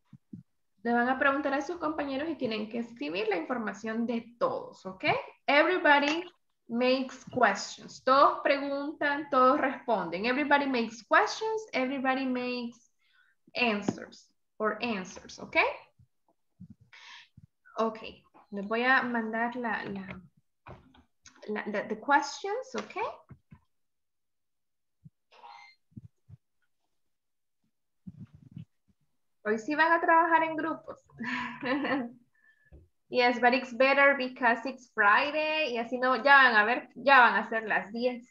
Le van a preguntar a sus compañeros y tienen que escribir la información de todos. Okay? Everybody makes questions. Todos preguntan, todos responden. Everybody makes questions. Everybody makes answers. Or answers, ¿ok? Ok, les voy a mandar la, la, la the, the questions, ¿ok? Hoy sí van a trabajar en grupos. Yes, but it's better because it's Friday. Y así no, ya van a ver, ya van a ser las diez.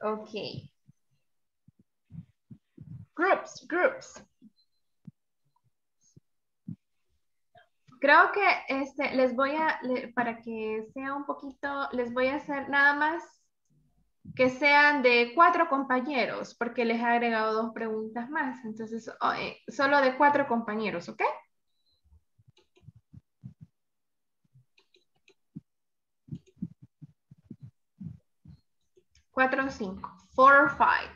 Ok. Groups, groups. Creo que este, les voy a, para que sea un poquito, les voy a hacer nada más que sean de cuatro compañeros, porque les he agregado dos preguntas más. Entonces, solo de cuatro compañeros, ¿ok? Cuatro o cinco. Four or five.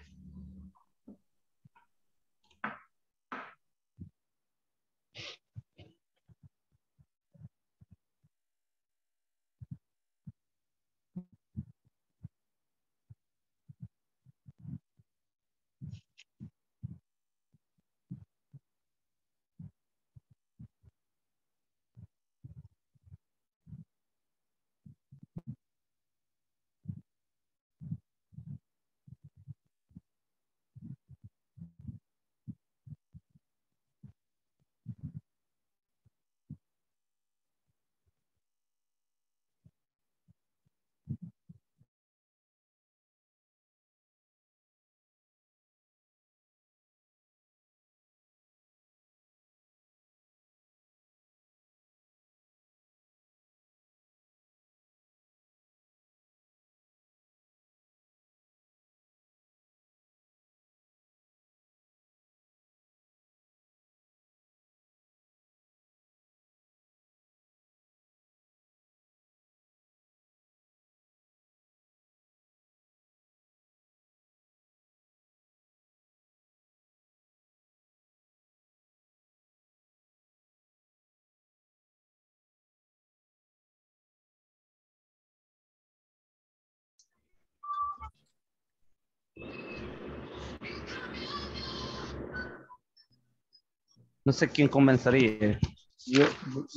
No sé quién comenzaría. Yo,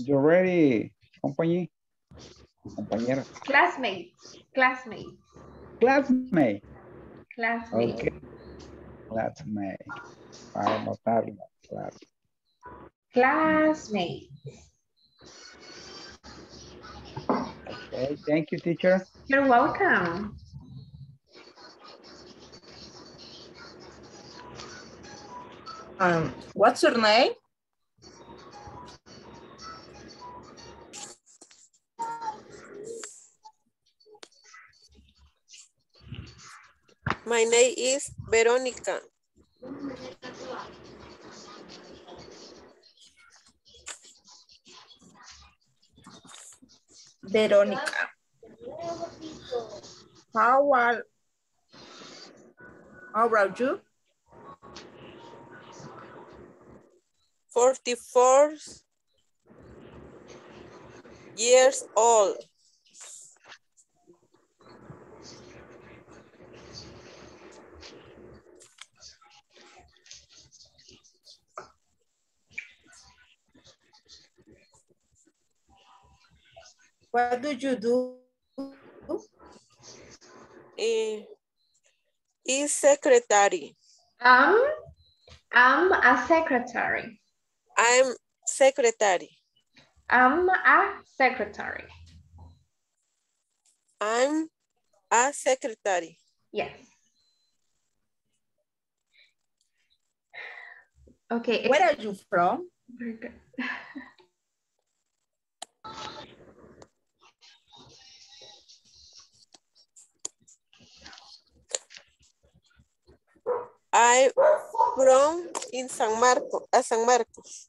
yo ready, compañero. Compañera. Classmate. Classmate. Classmate. Classmate. Okay. Classmate. Para anotarlo. Class. Classmate. Okay, thank you, teacher. You're welcome. Um, what's your name? My name is Veronica. Veronica. How are, how are you? forty-four years old. What do you do? Uh, is secretary. Um, I'm a secretary. I'm secretary. I'm a secretary. I'm a secretary. Yes. Okay. Where are you from? Very good. I'm from in San Marcos, a San Marcos.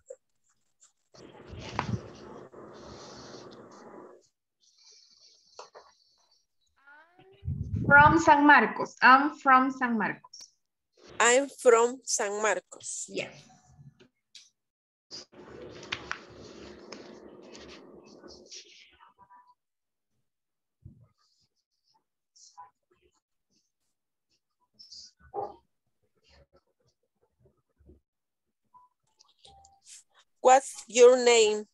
From San Marcos. I'm from San Marcos. I'm from San Marcos. Yes. What's your name?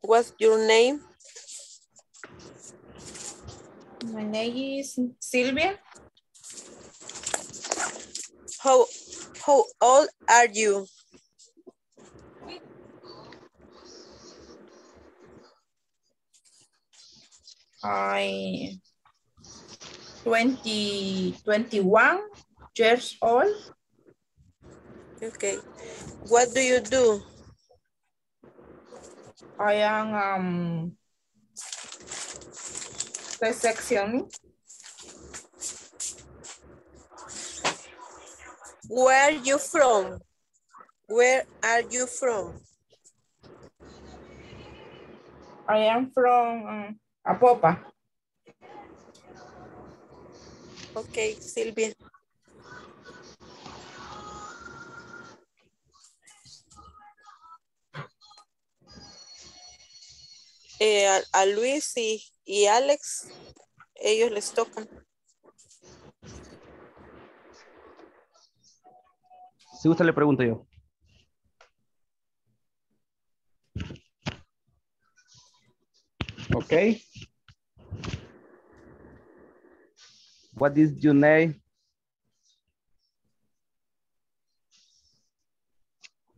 What's your name? My name is Sylvia. How, how old are you? I twenty, twenty-one years old. Okay. What do you do? I am um, reception. Where are you from? Where are you from? I am from um, Apopa. Okay, Silvia. Eh, a, a Luis y, y Alex, ellos les tocan. Si gusta le pregunto yo. Okay. What is your name?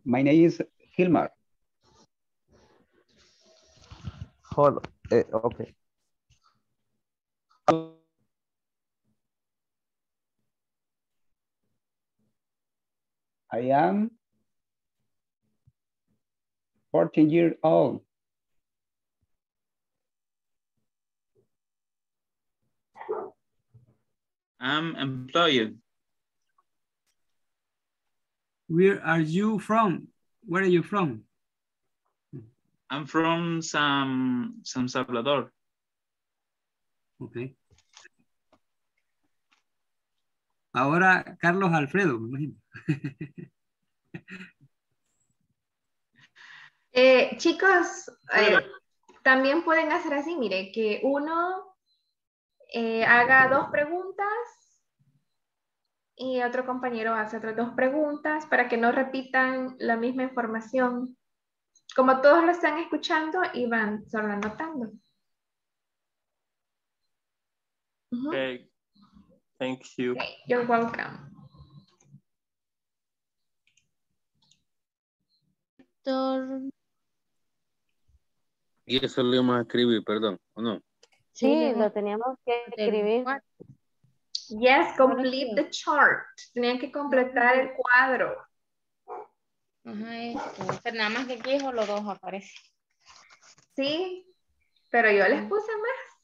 My name is Hilmar. Hold on. Okay. I am fourteen years old. I'm employed. Where are you from? Where are you from? I'm from San, San Salvador. Okay. Ahora Carlos Alfredo, me imagino. eh, chicos, eh, también pueden hacer así, mire, que uno eh, haga dos preguntas y otro compañero hace otras dos preguntas para que no repitan la misma información. Como todos lo están escuchando y van solo anotando. Uh-huh. Okay. Thank you. Okay. You're welcome. Y eso lo íbamos a escribir, perdón, ¿o no? Sí, lo teníamos que escribir. Yes, complete the chart. Tenían que completar el cuadro. Ajá, esto. Pero nada más que aquí o los dos aparece. Sí, pero yo les puse más.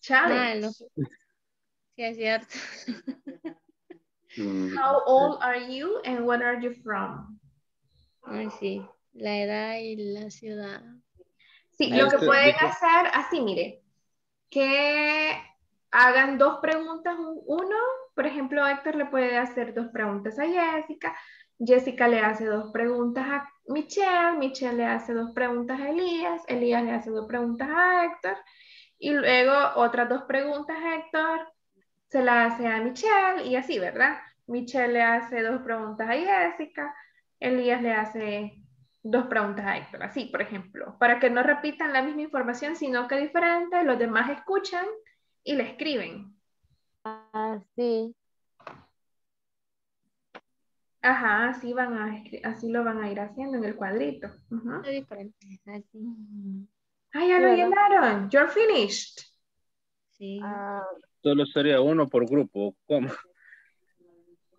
Challenge. Sí, es cierto. How old are you and where are you from? Ay, sí. La edad y la ciudad. Sí, lo que pueden hacer, así, mire, que hagan dos preguntas, uno, por ejemplo, Héctor le puede hacer dos preguntas a Jessica, Jessica le hace dos preguntas a Michelle, Michelle le hace dos preguntas a Elías, Elías le hace dos preguntas a Héctor, y luego otras dos preguntas a Héctor, se las hace a Michelle, y así, ¿verdad? Michelle le hace dos preguntas a Jessica, Elías le hace dos preguntas a Héctor, así por ejemplo, para que no repitan la misma información, sino que diferente, los demás escuchan y le escriben. Así. Ajá, así, van a, así lo van a ir haciendo en el cuadrito. Uh-huh. Diferente, así. Ah, ya lo llenaron. You're finished. Sí. Ah. Solo sería uno por grupo, ¿cómo?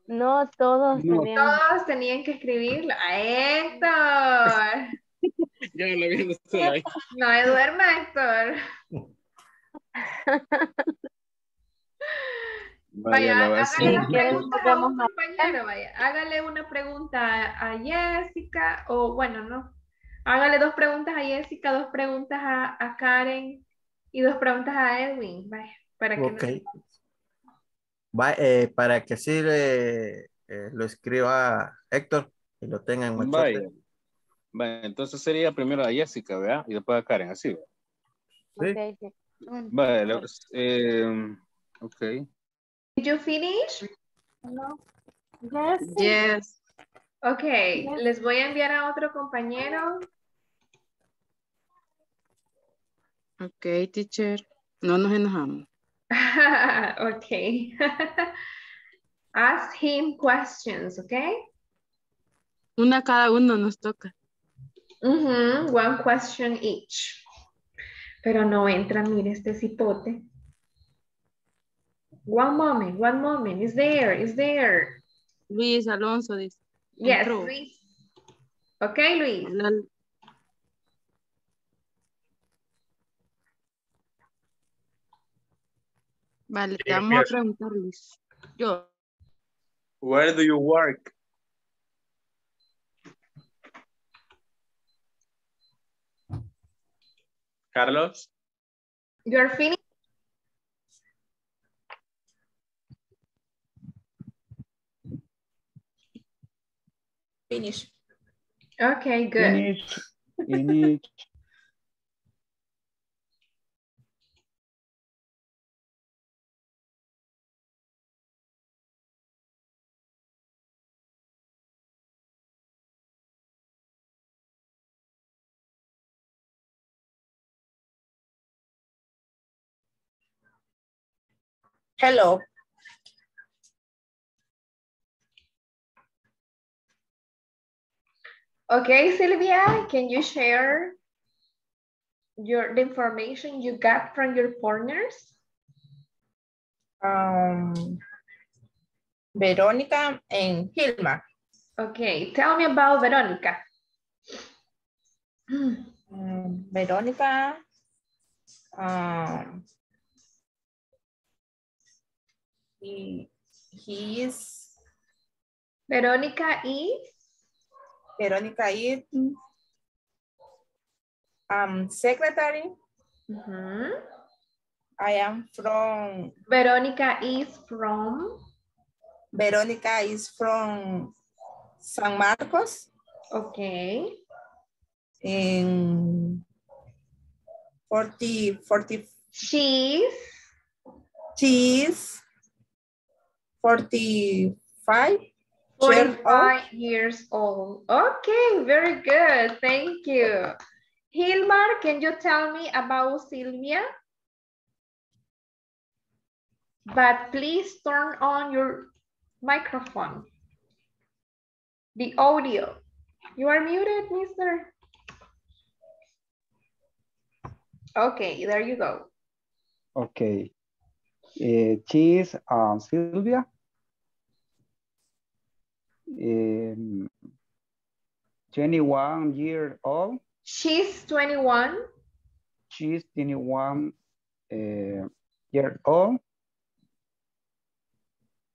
No, todos no. Tenían... Todos tenían que escribirlo. ¡A Héctor! Ya lo había visto ahí. No me duerma, Héctor. Vaya, vaya, hágale una pregunta a un compañero, vaya. Hágale una pregunta a Jessica, o bueno, no. Hágale dos preguntas a Jessica, dos preguntas a, a Karen y dos preguntas a Edwin, vaya, para que okay. No... Va, eh, para que sí le, eh, lo escriba Héctor y lo tenga en WhatsApp. Vale, entonces sería primero a Jessica, ¿verdad? Y después a Karen, así. ¿Verdad? Sí. Vale, okay. Eh, ok. Did you finish? No. Yes. Yes. Ok, yes. Les voy a enviar a otro compañero. Ok, teacher. No nos enojamos. Okay. Ask him questions, okay? Una cada uno nos toca. Uh-huh. One question each. Pero no entra, mire este cipote. One moment, one moment. Is there, is there. Luis Alonso dice. Yes, entró. Luis. Okay, Luis. La... Vale, te vamos a preguntar, Luis. Yo. Where do you work? Carlos? You're finished? Finish. Okay, good. Finish. Finish. Hello. Okay, Sylvia, can you share your the information you got from your partners? Um, Veronica and Hilma. Okay, tell me about Veronica. Um, Veronica. Um, He, he is... Veronica is... Veronica is... Um, secretary. Mm-hmm. I am from... Veronica is from... Veronica is from San Marcos. Okay. In... forty, forty... She's... She's... forty-five, forty-five years old. Okay, very good. Thank you. Hilmar, can you tell me about Sylvia? But please turn on your microphone. The audio. You are muted, mister. Okay, there you go. Okay. Uh, she is um, Sylvia. Um, twenty-one years old. She's twenty-one. She's twenty-one uh, years old.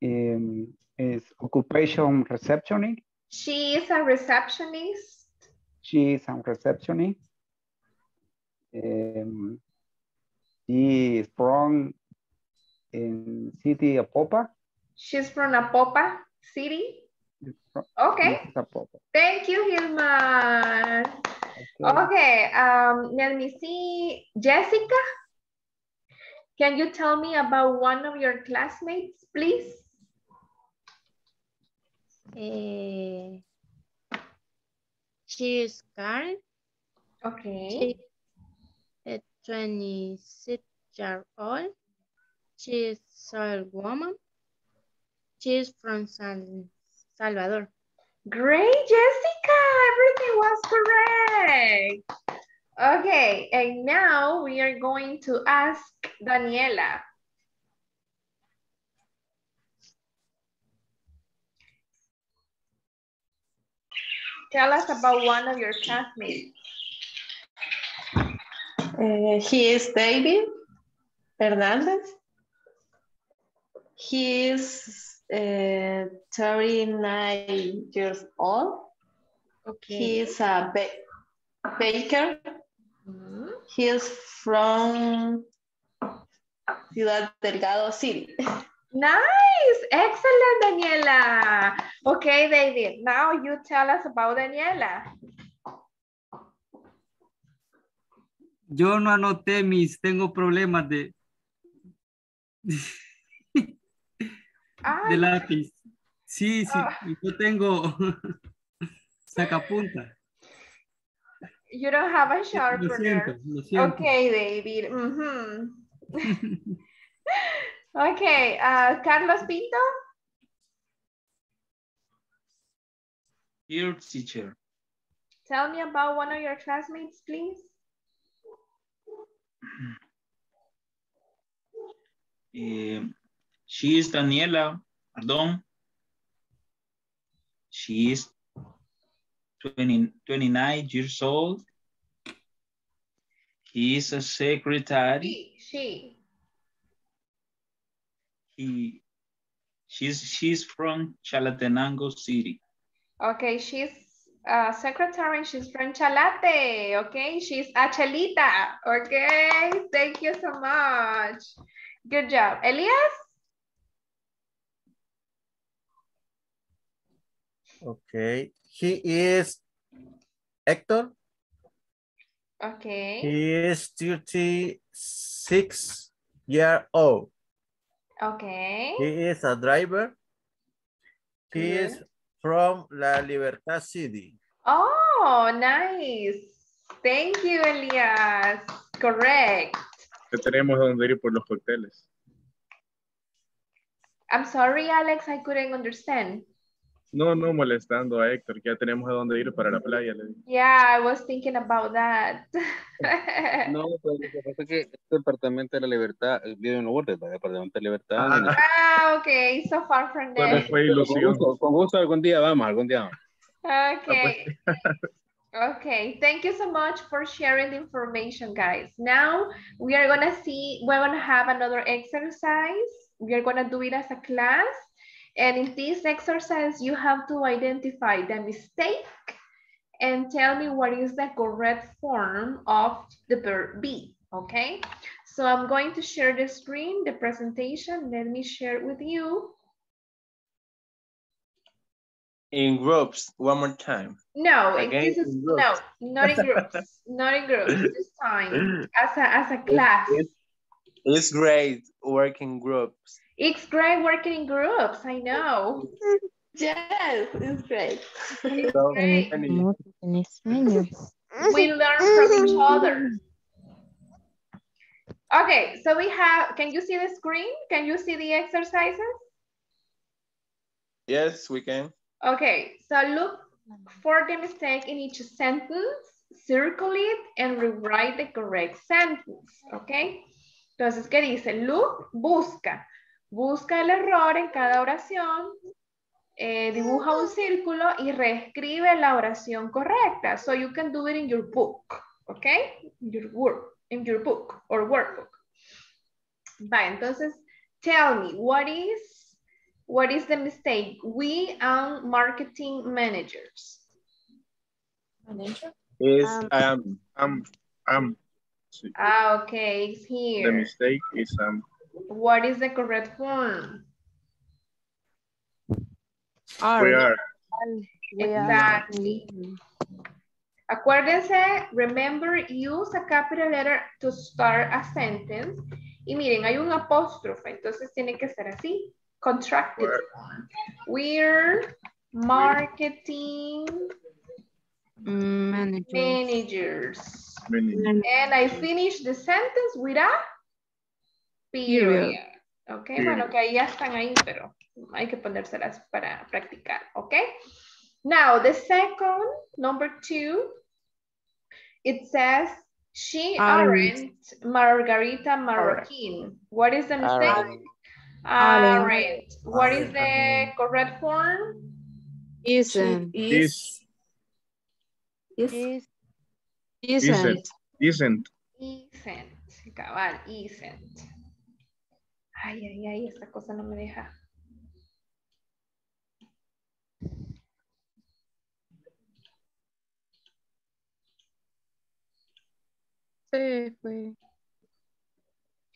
Um, is occupation receptionist. She is a receptionist. She is a receptionist. Um, she is from in city of Apopa. She's from Apopa City. Okay. Thank you, Hilmar. Okay. Okay. Um, let me see. Jessica, can you tell me about one of your classmates, please? Uh, she is Karen. Okay. She's twenty-six years old. She is a woman. She is from San Salvador. Great, Jessica. Everything was correct. Okay, and now we are going to ask Daniela. Tell us about one of your classmates. Uh, he is David Fernandez. He is uh, thirty-nine years old. Okay. He is a ba baker. Mm-hmm. He is from Ciudad Delgado City. Nice! Excellent, Daniela. Okay, David, now you tell us about Daniela. Yo no anoté mis, tengo problemas de... de lápiz. Sí, sí, oh. Yo tengo sacapunta. You don't have a sharpener. Lo siento, lo siento. Okay, David. Mm-hmm. Okay, uh, Carlos Pinto. Dear teacher, tell me about one of your classmates, please. Um, she is Daniela Ardón. She is twenty, twenty-nine years old. He is a secretary. She. she. He, she's, she's from Chalatenango City. Okay, she's a secretary. She's from Chalate. Okay, she's a Chalita. Okay, thank you so much. Good job. Elias? Okay, he is Hector. Okay. He is thirty-six year old. Okay. He is a driver. He Good. is from La Libertad City. Oh, nice. Thank you, Elias. Correct. ¿Qué tenemos donde ir por los cócteles? I'm sorry, Alex, I couldn't understand. No, no molestando a Héctor, que ya tenemos a dónde ir para la playa. Yeah, I was thinking about that. No, pero lo que pasa es que este departamento de la Libertad, vive en Lourdes, el departamento de la Libertad. Ah, ah ok, so far from there. Bueno, fue ilusión. Con gusto, con gusto, algún día vamos, algún día vamos. Ok. Okay, thank you so much for sharing the information, guys. Now, we are going to see, we're going to have another exercise. We are going to do it as a class. And in this exercise, you have to identify the mistake and tell me what is the correct form of the verb be, okay? So I'm going to share the screen, the presentation. Let me share it with you. In groups, one more time. No, Again, this is, no not in groups, not in groups this time, as a, as a class. It's, it's great working groups. It's great working in groups, I know. Yes, it's great. It's great. We learn from each other. Okay, so we have, can you see the screen? Can you see the exercises? Yes, we can. Okay, so look for the mistake in each sentence, circle it, and rewrite the correct sentence, okay? Entonces, ¿qué dice? Look, busca. Busca el error en cada oración, eh, dibuja un círculo y reescribe la oración correcta. So you can do it in your book, okay? Your work, in your book or workbook. Vale, entonces, tell me, what is, what is the mistake? We are marketing managers. Manager? Is um, um, um, um. Ah, okay, it's here. The mistake is um. What is the correct form? Are. We are. Exactly. Acuérdense, remember, use a capital letter to start a sentence. Y miren, hay un apóstrofe, entonces tiene que ser así. Contracted. We're marketing managers. managers. managers. And I finish the sentence with a period. Ok, period. Bueno, que ahí ya están ahí, pero hay que ponérselas para practicar, ok? Now, the second, number two, it says, she aren't Margarita Marroquín. What is the mistake? Aren't. What is the correct form? Isn't. Is. Is. Isn't. Isn't. Isn't. Cabal, isn't. Ay, ay, ay, esta cosa no me deja. Sí, fue.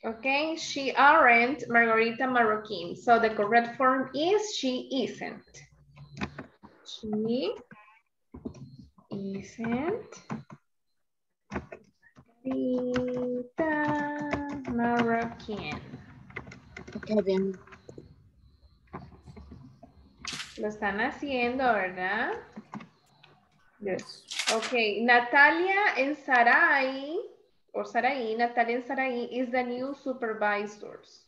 Okay, she aren't Margarita Marroquín. So the correct form is she isn't. She isn't Margarita Marroquín. Okay, bien. Lo están haciendo, ¿verdad? Yes. Ok, Natalia en Sarai, or Sarai, Natalia en Sarai is the new supervisors.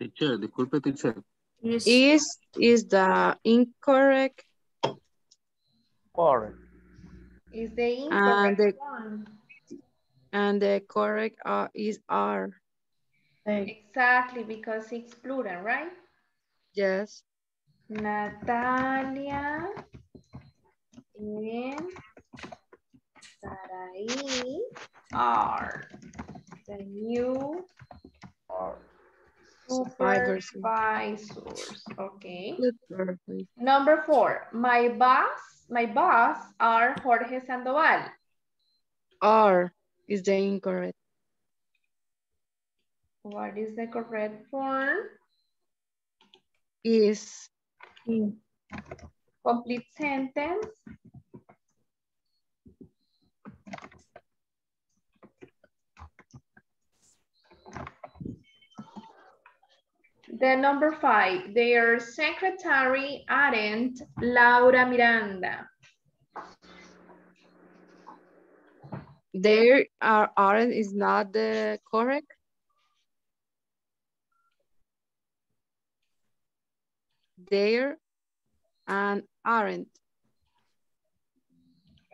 Teacher, disculpe, teacher. Is is, is the incorrect? Correct. Is the incorrect and the, one. And the correct uh, is are. Exactly, because it's plural, right? Yes. Natalia and Sarai are the new supervisors. Okay. Number four. My boss, my boss are Jorge Sandoval. Are is the incorrect. What is the correct form? Is. Mm. Complete sentence. Then number five, their secretary aren't Laura Miranda. Their are, aren't is not the correct. There and aren't.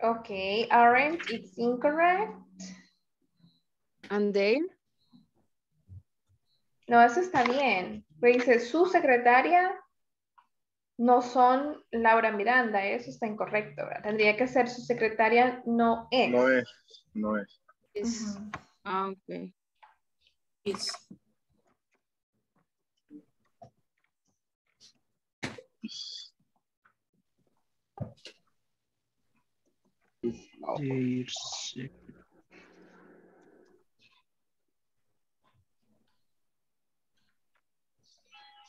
Okay, aren't, it's incorrect. And there? No, eso está bien. Pero dice, su secretaria no son Laura Miranda, eso está incorrecto, ¿verdad? Tendría que ser su secretaria no es. No es, no es. Is. Uh-huh. Ah, ok. Is.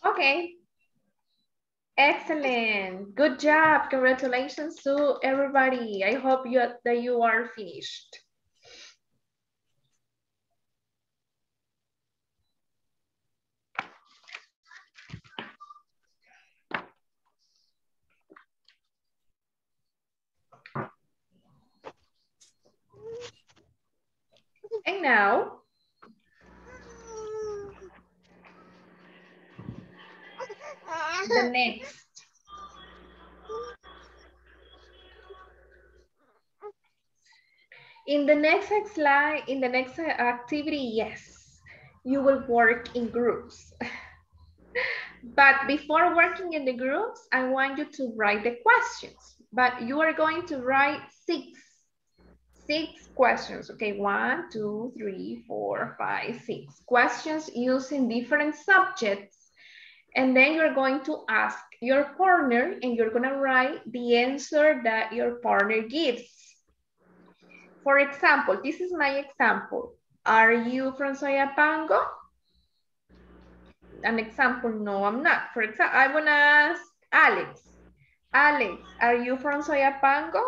Okay. Excellent. Good job. Congratulations to everybody. I hope you that you are finished. And now, the next. In the next slide, in the next activity, yes, you will work in groups. But before working in the groups, I want you to write the questions. But you are going to write six. Six questions, okay, one, two, three, four, five, six. Questions using different subjects. And then you're going to ask your partner and you're gonna write the answer that your partner gives. For example, this is my example. Are you from Soyapango? An example, no, I'm not. For example, I wanna ask Alex. Alex, are you from Soyapango?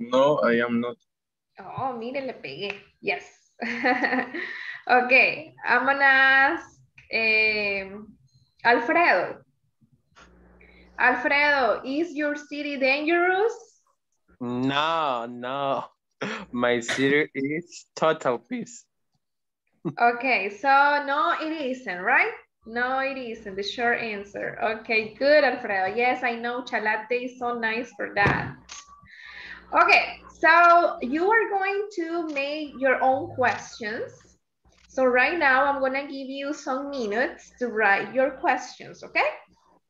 No, I am not. Oh, mire, le pegué. Yes. Okay, I'm gonna ask um, Alfredo. Alfredo, is your city dangerous? No, no. My city is total peace. Okay, so no, it isn't, right? No, it isn't. The short answer. Okay, good, Alfredo. Yes, I know Chalate is so nice for that. Okay, so you are going to make your own questions. So right now I'm gonna give you some minutes to write your questions, okay?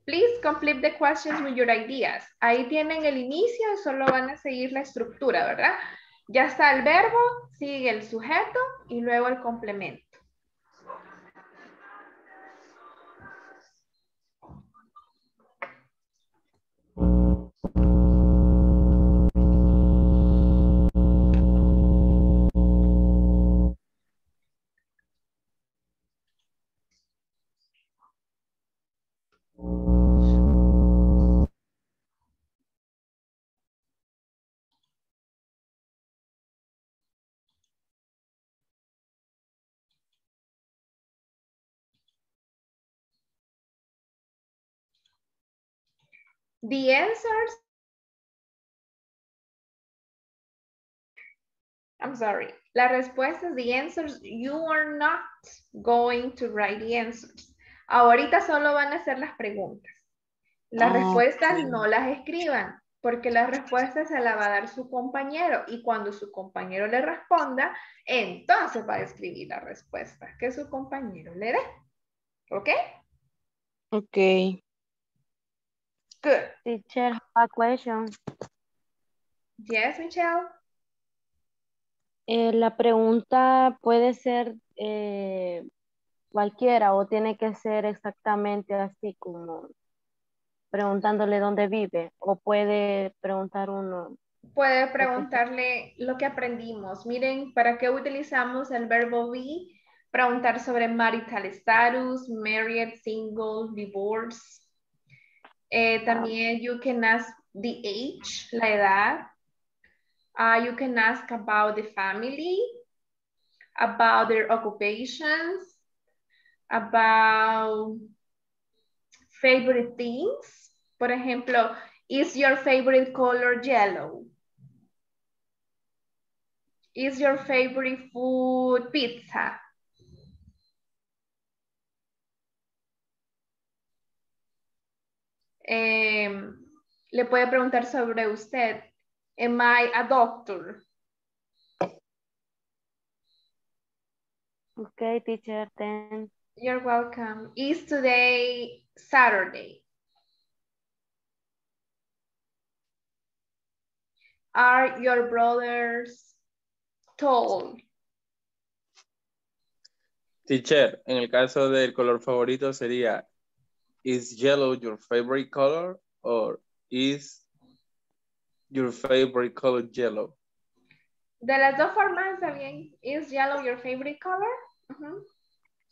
Please complete the questions with your ideas. Ahí tienen el inicio, solo van a seguir la estructura, ¿verdad? Ya está el verbo, sigue el sujeto y luego el complemento. The answers I'm sorry. La respuesta es the answers. You are not going to write the answers. Ahorita solo van a hacer las preguntas. Las oh, respuestas sí. no las escriban, porque las respuestas se la va a dar su compañero. Y cuando su compañero le responda, entonces va a escribir la respuesta que su compañero le dé. ¿Ok? Ok. Good. Teacher, a question. Yes, Michelle. Eh, la pregunta puede ser eh, cualquiera o tiene que ser exactamente así como preguntándole dónde vive o puede preguntar uno. Puede preguntarle lo que aprendimos. Miren, ¿para qué utilizamos el verbo be? Preguntar sobre marital status, married, single, divorce. Eh, también you can ask the age, la edad. Uh, you can ask about the family, about their occupations, about favorite things. Por ejemplo, is your favorite color yellow? Is your favorite food pizza? Eh, le puede preguntar sobre usted. Am I a doctor? Okay, teacher, then. You're welcome. Is today Saturday? Are your brothers tall? Teacher, en el caso del color favorito sería is yellow your favorite color or is your favorite color yellow? De las dos formas, ¿bien? Is yellow your favorite color? Uh-huh.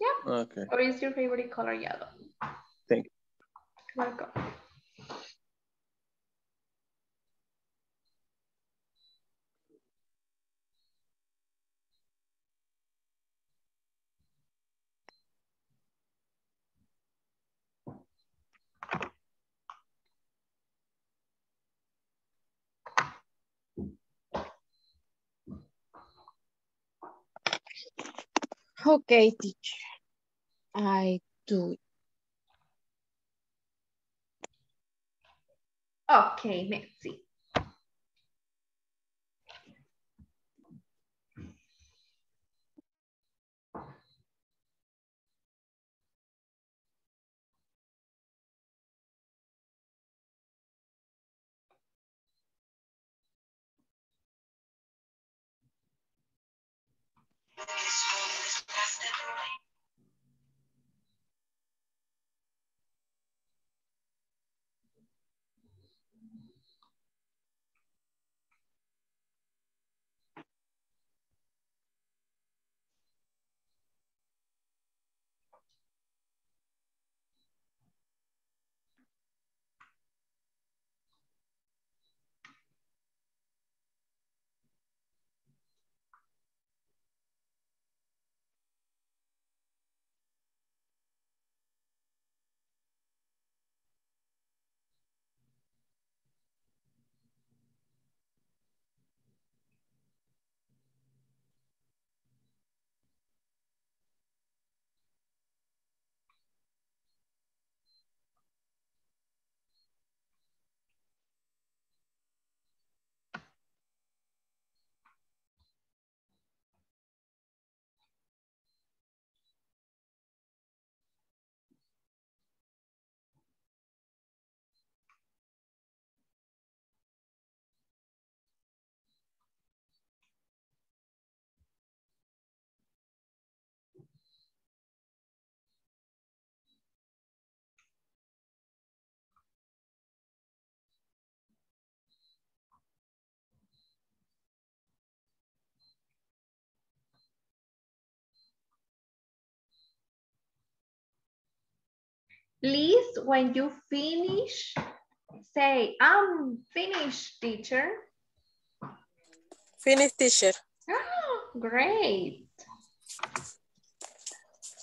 Yeah. Okay. Or is your favorite color yellow? Thank you. Welcome. Okay, teacher. I do. Okay, let's see. Please, when you finish, say, I'm finished, teacher. Finished, teacher. Oh, great.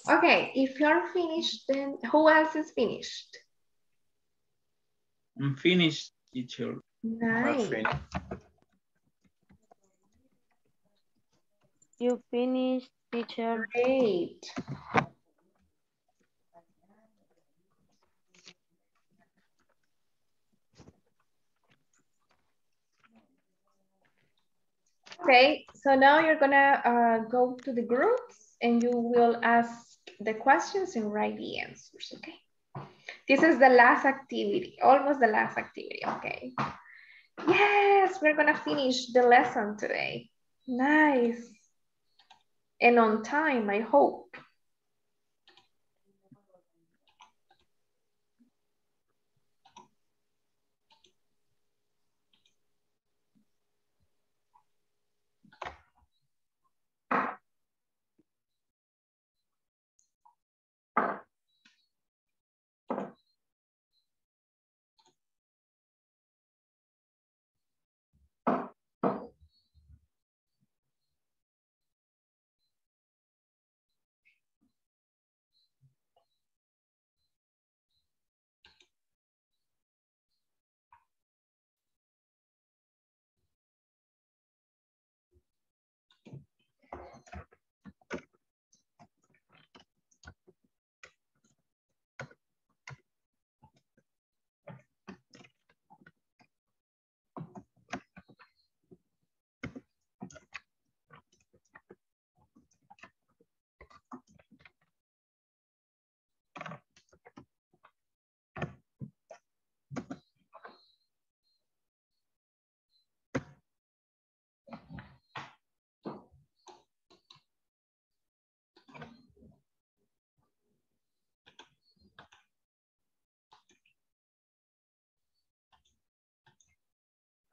Okay, if you're finished, then who else is finished? I'm finished, teacher. Nice. You finished, teacher. Great. Okay, so now you're gonna uh, go to the groups and you will ask the questions and write the answers, okay? This is the last activity, almost the last activity, okay? Yes, we're gonna finish the lesson today. Nice. And on time, I hope.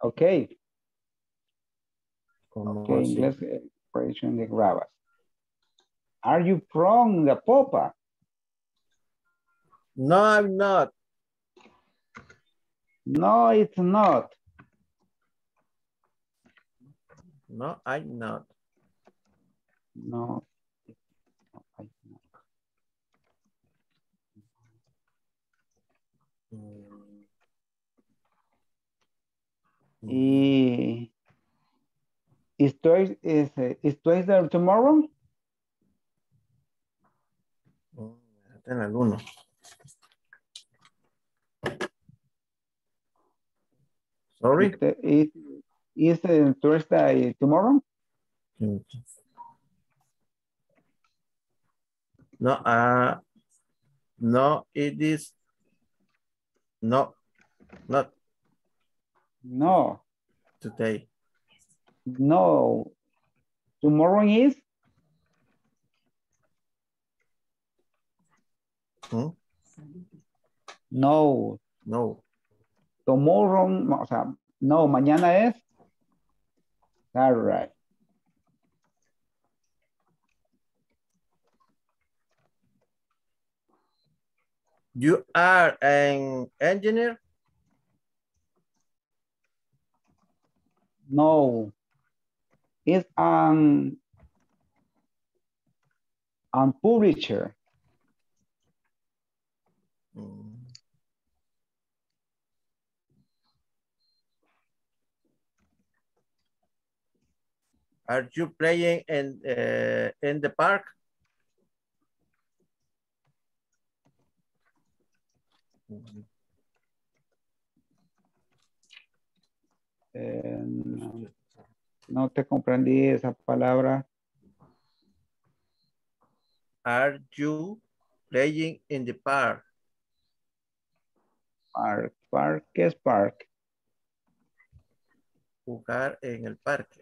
Okay. Okay, let's operation de gravas. Are you from La Popa? No, I'm not. No, it's not. No, I'm not. No. I'm not. Y is twice is is twice there tomorrow? En alguno. Sorry. Is is Thursday tomorrow? No, uh, no, it is no, not. No. Today. No. Tomorrow is? Hmm? No. No. Tomorrow, o sea, no, mañana es? All right. You are an engineer? No, it's an an publisher. Mm. Are you playing in uh, in the park? Mm-hmm. Eh, no, no te comprendí esa palabra. Are you playing in the park? Park, park, ¿qué es park? Jugar en el parque.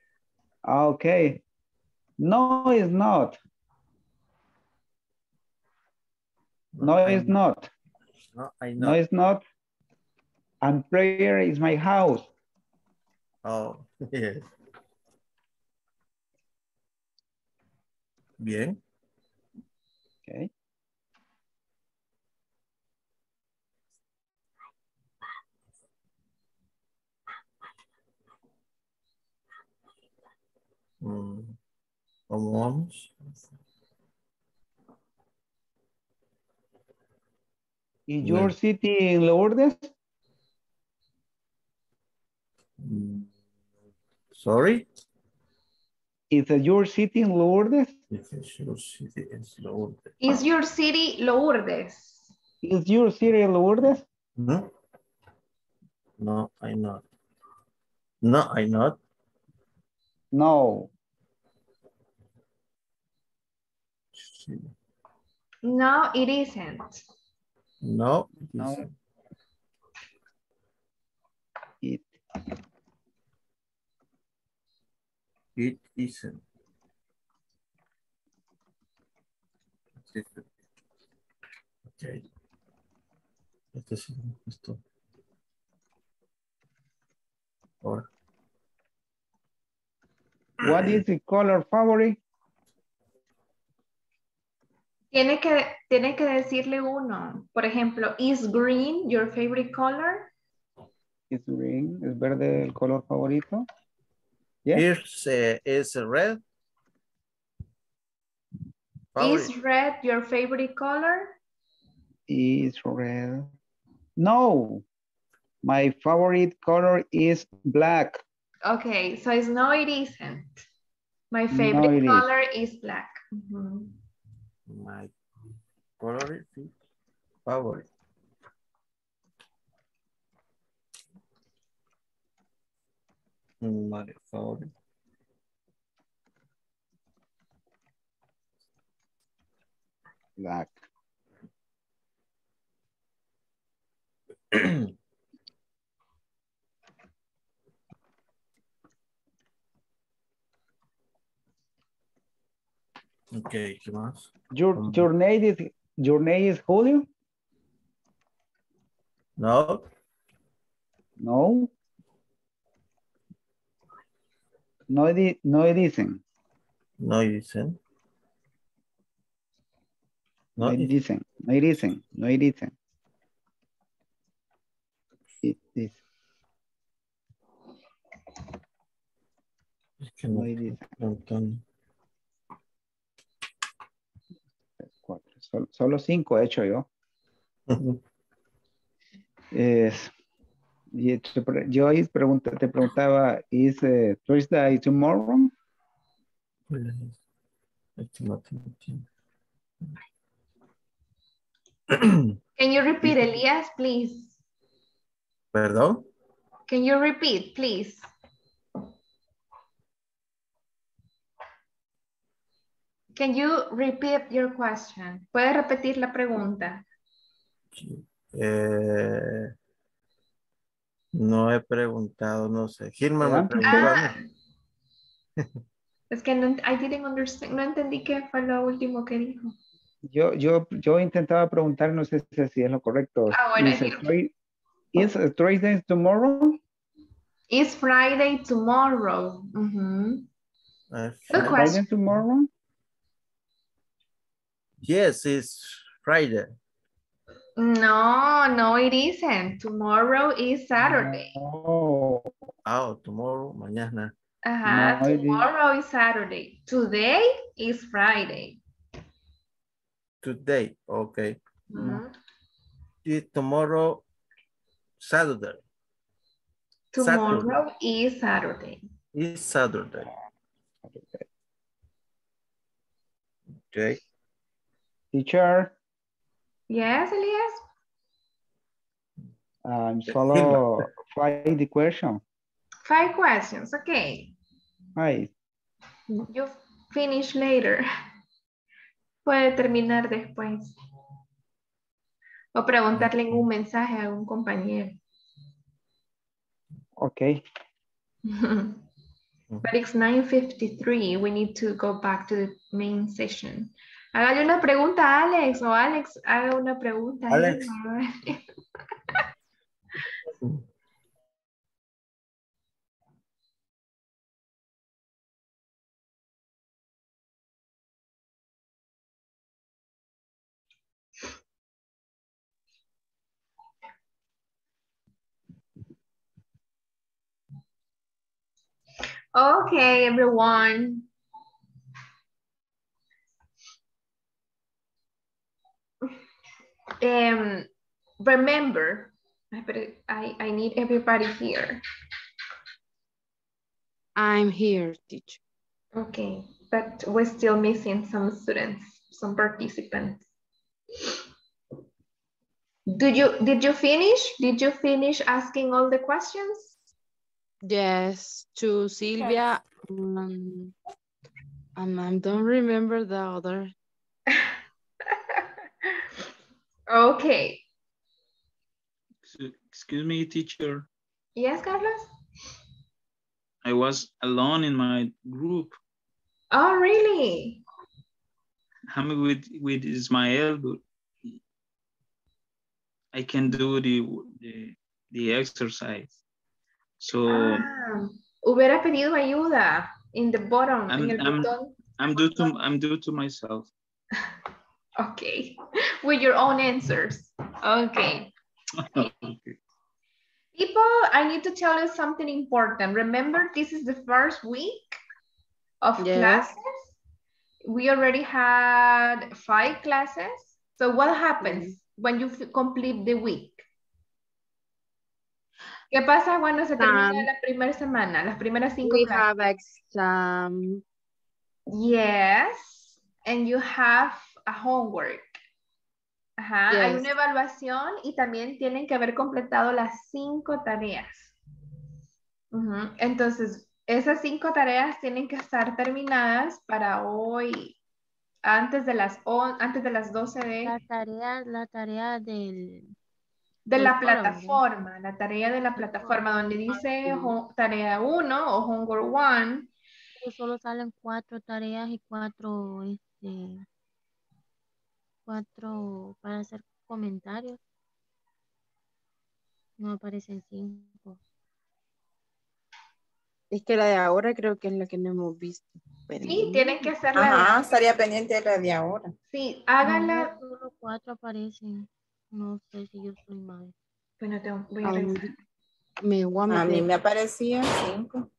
Ah, ok. No, it's not. No, no it's not. No, I know. No, it's not. And prayer is my house. Oh, yes. Bien. Okay. Mm. ¿Cómo vamos? ¿Y your Bien. City en Lourdes? Mm. Sorry? Is your city in Lourdes? Is your city in Lourdes? Is your city Lourdes? Is your city Lourdes? No. No, I'm not. No, I'm not. No. No, it isn't. No, it no. Isn't. It. It isn't. Okay. Este es esto. Ahora. What is the color favorite? Tiene que, tiene que decirle uno. Por ejemplo, is green your favorite color? Is green, ¿es verde el color favorito? Yeah. Is, uh, is red? Favorite. Is red your favorite color? Is red. No, my favorite color is black. Okay, so it's no, it isn't. My favorite no, color is, is black. Mm-hmm. My color is favorite. My favorite. Black. Okay, ¿qué más? Your, um, your name is your name is Julio? No. No. No it, no it isn't. No it isn't. No it isn't. No it isn't. No it isn't. It is. Es que no, no it isn't. Solo, solo cinco he hecho yo. Uh-huh. Es, y te, yo pregunta, te preguntaba, ¿is uh, Thursday tomorrow? Can you repeat, Elias, please? ¿Perdón? Can you repeat, please? Can you repeat your question? ¿Puedes repetir la pregunta? Eh, no he preguntado, no sé. Gilma me preguntó. Ah, es que no, I didn't understand, no entendí qué fue lo último que dijo. Yo, yo, yo intentaba preguntar, no sé si es lo correcto. Ah, bueno. ¿Es Thursday tomorrow? ¿Es Friday tomorrow? Mm-hmm. ¿Es Friday tomorrow? Yes, it's Friday. No, no, it isn't. Tomorrow is Saturday. Oh, oh tomorrow, mañana. Ajá, no, tomorrow is Saturday. Today is Friday. Today, okay. Mm-hmm. It's tomorrow, Saturday. Tomorrow Saturday. Is Saturday. It's Saturday. Okay. Teacher. Yes, Elias. Um, solo five the question. Five questions, okay. Right. You finish later. Puede terminar después. O preguntarle un mensaje a un compañero. Okay. But it's nine fifty-three. We need to go back to the main session. Hágale una pregunta a Alex, o Alex haga una pregunta. Alex. Okay, everyone. Um, remember, I, I need everybody here. I'm here, teacher. Okay, but we're still missing some students, some participants. Do you, did you finish? Did you finish asking all the questions? Yes, to Silvia. Okay. Um, um, I don't remember the other. Okay. Excuse me, teacher. Yes, Carlos? I was alone in my group. Oh, really? I'm with, with Ismael, but I can do the, the, the exercise. So. Ah, hubiera pedido ayuda in the bottom. I'm, en el I'm, botón. I'm, due to, I'm due to myself. Okay. With your own answers. Okay. Okay. People, I need to tell you something important. Remember, this is the first week of yes. classes. We already had five classes. So what happens mm-hmm. when you complete the week? ¿Qué pasa cuando se termina um, la primera semana? Las primeras cinco we clases. Have exam. Yes, and you have a homework. Ajá, yes. Hay una evaluación y también tienen que haber completado las cinco tareas. Uh-huh. Entonces, esas cinco tareas tienen que estar terminadas para hoy, antes de las, antes de las doce de... La tarea, la tarea del... De del la foro, plataforma, ¿no? La tarea de la plataforma, donde dice tarea uno o homework one. Solo salen cuatro tareas y cuatro... Este... cuatro para hacer comentarios. No aparecen cinco. Es que la de ahora creo que es la que no hemos visto. Pero... Sí, tienen que hacer la Ajá, de... estaría pendiente de la de ahora. Sí, háganla. No, solo cuatro aparecen. No sé si yo soy mal. Bueno, tengo, voy a Ay, revisar. Me voy a, meter. A mí me aparecían cinco.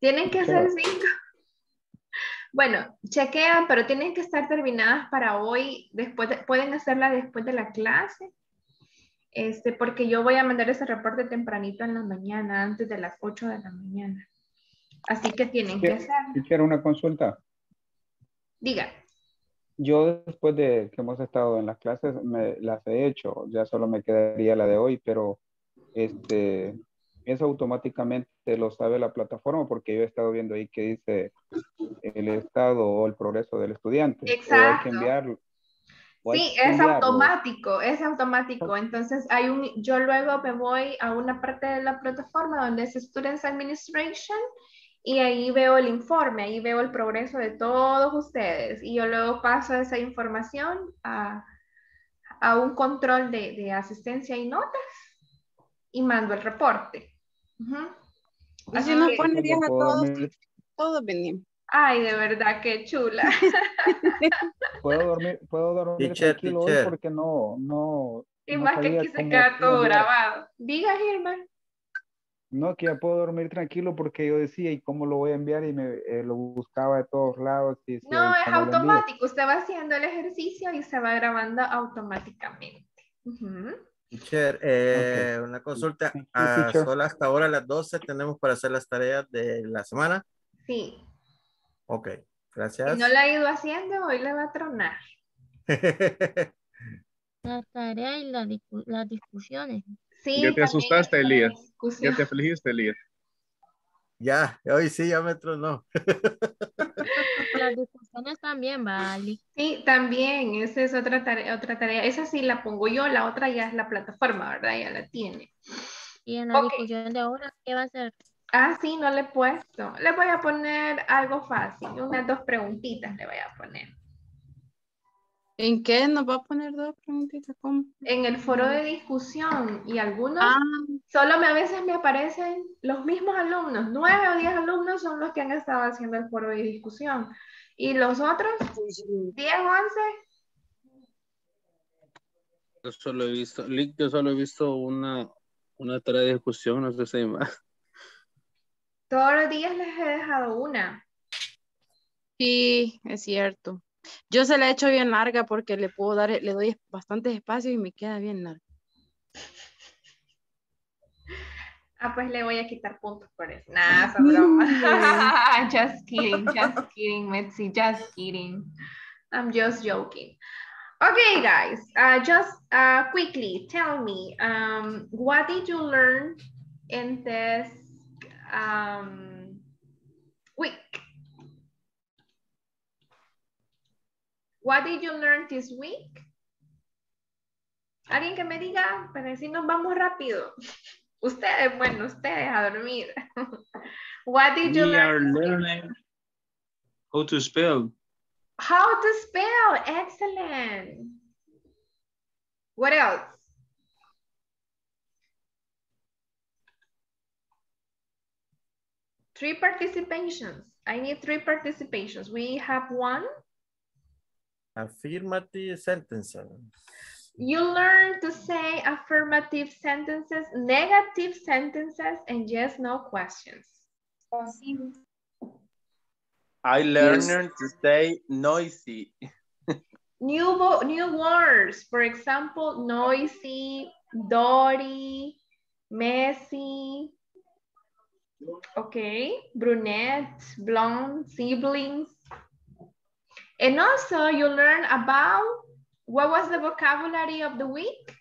Tienen que hacer cinco. Bueno, chequean, pero tienen que estar terminadas para hoy. Después de, pueden hacerla después de la clase. Este, porque yo voy a mandar ese reporte tempranito en la mañana, antes de las ocho de la mañana. Así que tienen que hacerla. Quisiera una consulta. Diga. Yo después de que hemos estado en las clases, me, las he hecho. Ya solo me quedaría la de hoy, pero este, eso automáticamente lo sabe la plataforma, porque yo he estado viendo ahí que dice el estado o el progreso del estudiante. Exacto. O hay que enviarlo. O sí, que es enviarlo. automático, es automático. Entonces, hay un, yo luego me voy a una parte de la plataforma donde es Students Administration y ahí veo el informe, ahí veo el progreso de todos ustedes y yo luego paso esa información a, a un control de, de asistencia y notas y mando el reporte. Uh-huh. Así nos pondrían a todos, todos venimos. Ay, de verdad, qué chula. Puedo dormir, puedo dormir teacher, tranquilo teacher. Hoy porque no, no. Y no más que aquí se queda todo grabado. Diga, Germán. No, que ya puedo dormir tranquilo porque yo decía, ¿y cómo lo voy a enviar? Y me eh, lo buscaba de todos lados. Y se, no, es automático. Usted va haciendo el ejercicio y se va grabando automáticamente. Uh-huh. Teacher, eh, okay. Una consulta. Ah, solo hasta ahora a las doce tenemos para hacer las tareas de la semana. Sí. Ok, gracias. Si no la ha ido haciendo, hoy la va a tronar. La tarea y la discus las discusiones. Sí. Ya te asustaste, Elías. Ya te afligiste, Elías. Ya, hoy sí, ya me tronó. Las discusiones también, vale. Sí, también, esa es otra tarea, otra tarea. Esa sí la pongo yo, la otra ya es la plataforma, ¿verdad? Ya la tiene. Y en la okay. discusión de ahora, ¿qué va a hacer? Ah, sí, no le he puesto. Le voy a poner algo fácil, unas dos preguntitas le voy a poner. ¿En qué nos va a poner dos preguntitas? ¿Cómo? En el foro de discusión y algunos, ah. solo me, a veces me aparecen los mismos alumnos, nueve o diez alumnos son los que han estado haciendo el foro de discusión y los otros, diez o once. Yo solo he visto, yo solo he visto una, una tarea de discusión, no sé si hay más. Todos los días les he dejado una. Sí, es cierto. Yo se la he hecho bien larga porque le puedo dar, le doy bastantes espacios y me queda bien larga. Ah, pues le voy a quitar puntos por eso. Nah, son bromas. Just kidding, just kidding, Metzi, just kidding. I'm just joking. Okay, guys, uh, just uh, quickly tell me, um, what did you learn in this um, week? What did you learn this week? Alguien que me diga, para decir nos vamos rápido. Ustedes, bueno, ustedes a dormir. What did you we learn? We are learning how to spell. How to spell, excellent. What else? Three participations. I need three participations. We have one. Affirmative sentences. You learn to say affirmative sentences, negative sentences, and yes, no questions. I learned yes. to say noisy. new, new words, for example, noisy, dirty, messy. Okay, brunette, blonde, siblings. And also you learn about what was the vocabulary of the week?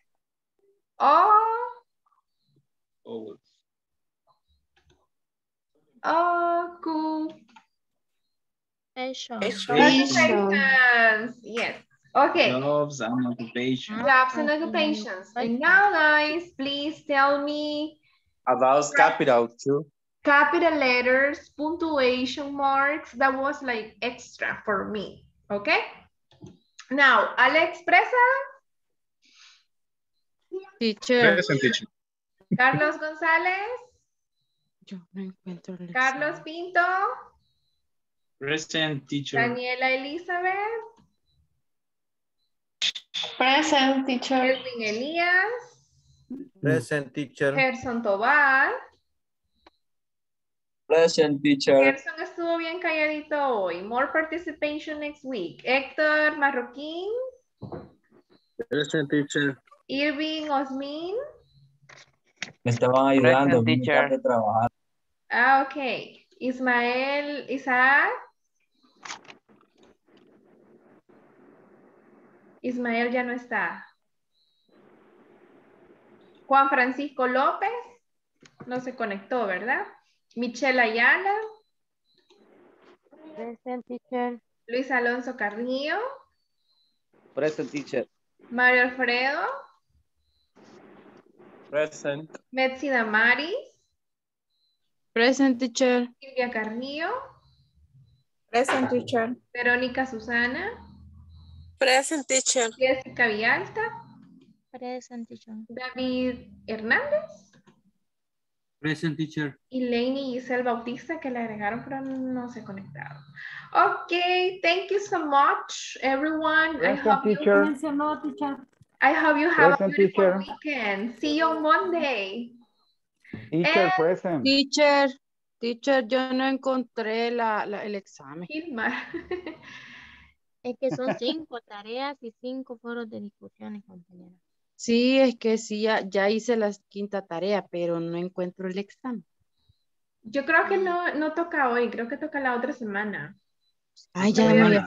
Oh. Oh. Oh, cool. Occupations. Yes. Okay. Jobs and occupations. Jobs and occupations. And now, guys, please tell me about capital too. Capital letters, punctuation marks. That was like extra for me. Okay. Now, Alex Presa. Teacher. Present, teacher. Carlos González. Yo no encuentro el Carlos examen. Pinto. Present, teacher. Daniela Elizabeth. Present, teacher. Edwin Elías. Present, teacher. Gerson Tobar. Present, teacher. Gerson estuvo bien calladito hoy. More participation next week. Héctor Marroquín. Present, teacher. Irving Osmin. Me estaban ayudando. Present, teacher. De trabajar. Ah, ok. Ismael Isaac. Ismael ya no está. Juan Francisco López. No se conectó, ¿verdad? Michelle Ayala. Present, teacher. Luis Alonso Carrillo. Present, teacher. Mario Alfredo. Present. Metzi Damaris. Present, teacher. Silvia Carrillo. Present, teacher. Verónica Susana. Present, teacher. Jessica Villalta. Present, teacher. David Hernández. Present, teacher. Elaine y Giselle Bautista, que le agregaron, pero no se conectaron. Okay, thank you so much, everyone. Present, I hope teacher. You, teacher. I hope you have present, a beautiful teacher. Weekend. See you on Monday. Teacher, and present. Teacher, teacher, yo no encontré la, la, el examen. Es que son cinco tareas y cinco foros de discusiones, compañeros. Sí, es que sí, ya, ya hice la quinta tarea, pero no encuentro el examen. Yo creo que no, no toca hoy, creo que toca la otra semana. Ay, ya me había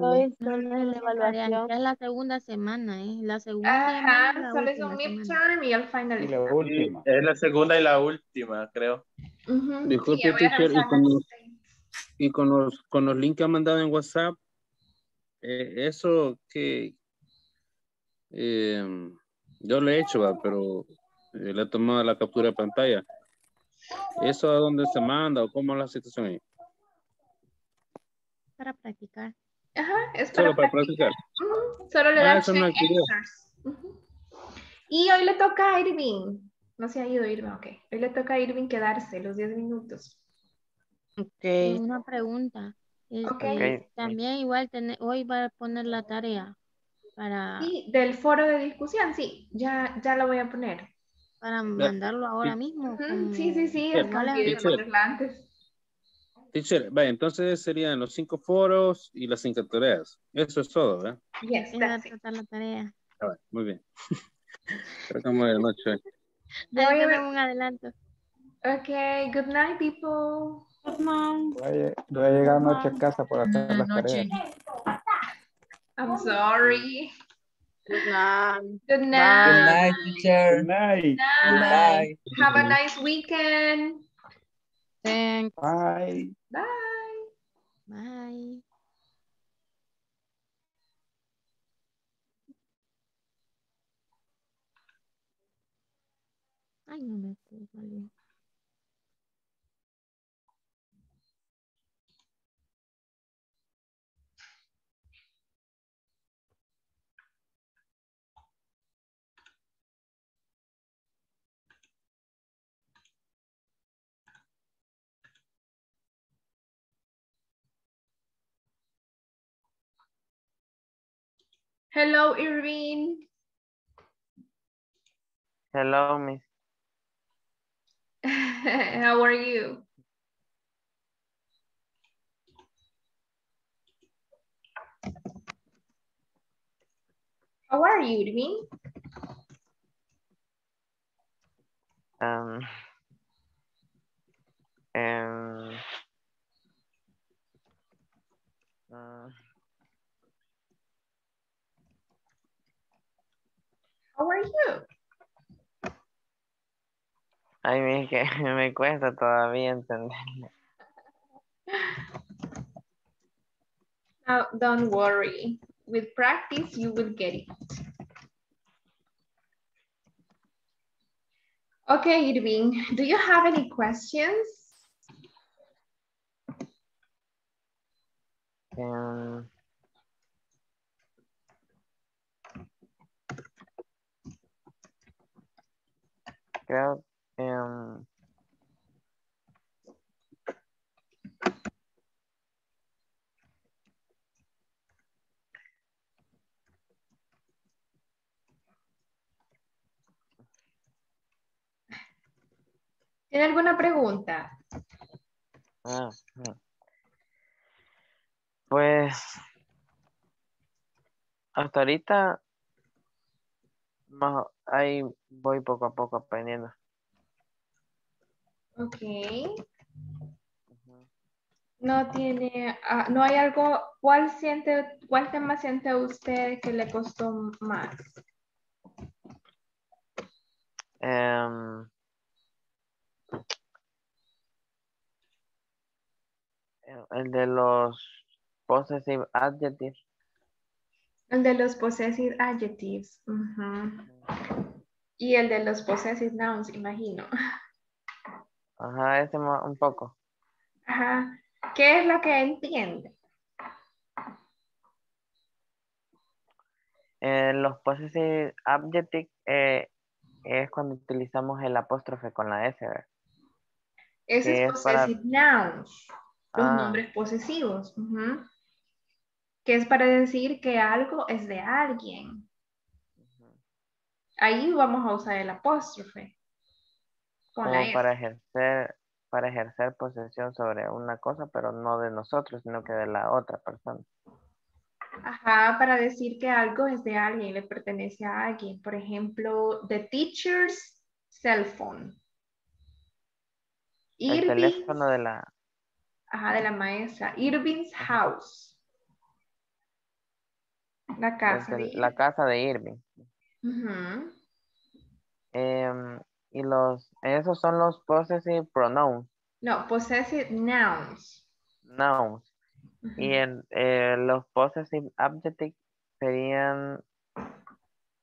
hoy solo la evaluación. Es la segunda semana, ¿eh? La segunda. Ajá, semana, la solo es un midterm y el final. Y la última. Es la segunda y la última, creo. Uh-huh. Disculpe, sí, teacher, y, con los, y con, los, con los links que ha mandado en WhatsApp, eh, eso que... Eh, yo lo he hecho, ¿va? Pero eh, le he tomado la captura de pantalla. ¿Eso a dónde se manda o cómo es la situación ahí? Para practicar. Ajá, es para solo practicar. Para practicar. Uh-huh. Solo le ah, dan check extras. Uh-huh. Y hoy le toca a Irving. No se ha ido Irving, ok. Hoy le toca a Irving quedarse los diez minutos. Ok. Una pregunta. Este, okay. También igual ten, hoy va a poner la tarea. Para... Sí, del foro de discusión, sí, ya, ya lo voy a poner. Para mandarlo ahora sí. mismo. Uh -huh. Sí, sí, sí, es ponerla antes. Teacher, vaya, entonces serían los cinco foros y las cinco tareas. Eso es todo, ¿verdad? Yes, that's it. La tarea. A ver, muy bien. Tratamos de noche. Voy a ver un adelanto. Okay, good night, people. Good night. Voy a llegar noche a casa por hacer las tareas. I'm sorry. Good night. Good night. Good night, teacher. Good night. Good night. Have a nice weekend. Thanks. Bye. Bye. Bye. Ay, no me puedo valer. Hello, Irvine. Hello, Miss. How are you? How are you, Irvine? Um. Um. Uh, How are you? Ay, me, que me cuesta todavía entenderlo. No, don't worry. With practice, you will get it. Okay, Irving, do you have any questions? Um... Creo que um, ¿tiene alguna pregunta? Ah, pues hasta ahorita más. Ahí voy poco a poco aprendiendo. Ok. No tiene, uh, no hay algo, ¿cuál siente, cuál tema siente usted que le costó más? Um, el de los possessive adjectives. El de los possessive adjectives. Uh-huh. Y el de los possessive nouns, imagino. Ajá, ese un poco. Ajá. ¿Qué es lo que entiende? Eh, los possessive adjectives eh, es cuando utilizamos el apóstrofe con la S. Ese es, es possessive para... nouns. Los ah. nombres posesivos. Uh-huh. Que es para decir que algo es de alguien. Ahí vamos a usar el apóstrofe. Como para ejercer, para ejercer posesión sobre una cosa, pero no de nosotros, sino que de la otra persona. Ajá, para decir que algo es de alguien, le pertenece a alguien. Por ejemplo, the teacher's cell phone. El Irving's, teléfono de la... Ajá, de la maestra. Irving's ajá. house. La casa, el, de la casa de Irving. Uh-huh. eh, y los, esos son los possessive pronouns. No, possessive nouns. Nouns. Uh-huh. Y el, eh, los possessive adjectives serían...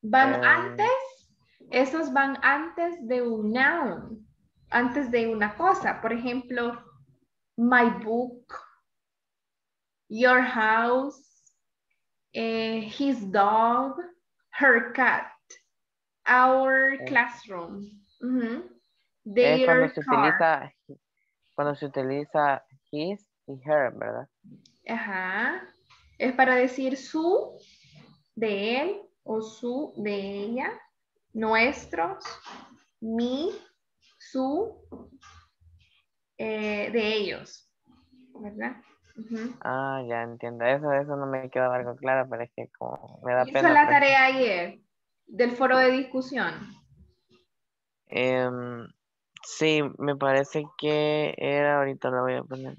Van eh, antes, esos van antes de un noun, antes de una cosa. Por ejemplo, my book, your house, Eh, his dog, her cat, our classroom, uh-huh. their cuando se car. Utiliza, cuando se utiliza his y her, ¿verdad? Ajá. Es para decir su, de él, o su, de ella, nuestros, mi, su, eh, de ellos, ¿verdad? Uh-huh. Ah, ya entiendo. Eso, eso no me quedaba algo claro, pero es que como me da pena. Esa es la tarea ayer, del foro de discusión. Um, Sí, me parece que era, ahorita la voy a poner.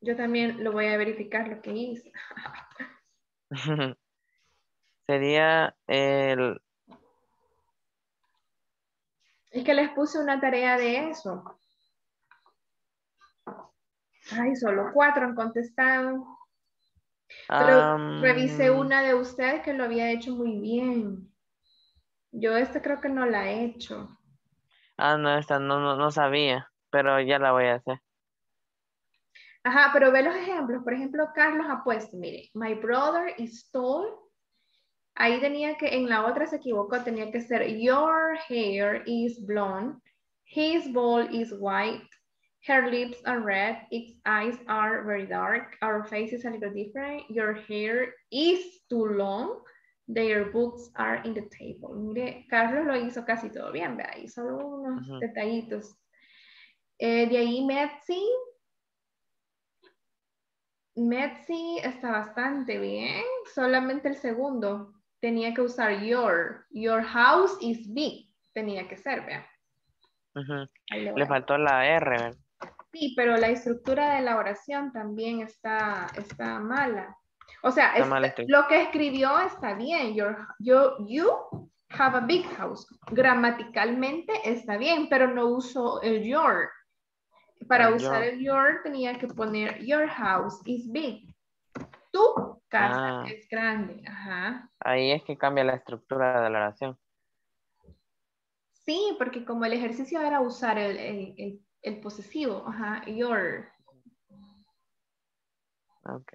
Yo también lo voy a verificar lo que hice. Sería el... Es que les puse una tarea de eso. Ay, solo cuatro han contestado. Pero um... revisé una de ustedes que lo había hecho muy bien. Yo esta creo que no la he hecho. Ah, no, esta no, no, no sabía, pero ya la voy a hacer. Ajá, pero ve los ejemplos. Por ejemplo, Carlos ha puesto, mire, my brother is tall. Ahí tenía que, en la otra se equivocó, tenía que ser your hair is blonde, his ball is white, her lips are red, its eyes are very dark, our face is a little different, your hair is too long, their books are in the table. Mire, Carlos lo hizo casi todo bien, vea, ahí solo unos uh-huh. detallitos. Eh, de ahí Metsi. Metsi está bastante bien, solamente el segundo. Tenía que usar your. Your house is big. Tenía que ser, vea. Uh-huh. Le faltó la R, ¿verdad? Sí, pero la estructura de la oración también está, está mala. O sea, es, mal lo que escribió está bien. Your, your, you have a big house. Gramaticalmente está bien, pero no usó el your. Para el usar your. el your tenía que poner your house is big. Tu casa ah. es grande. Ajá. Ahí es que cambia la estructura de la oración. Sí, porque como el ejercicio era usar el, el, el, el posesivo. Ajá, your. Ok.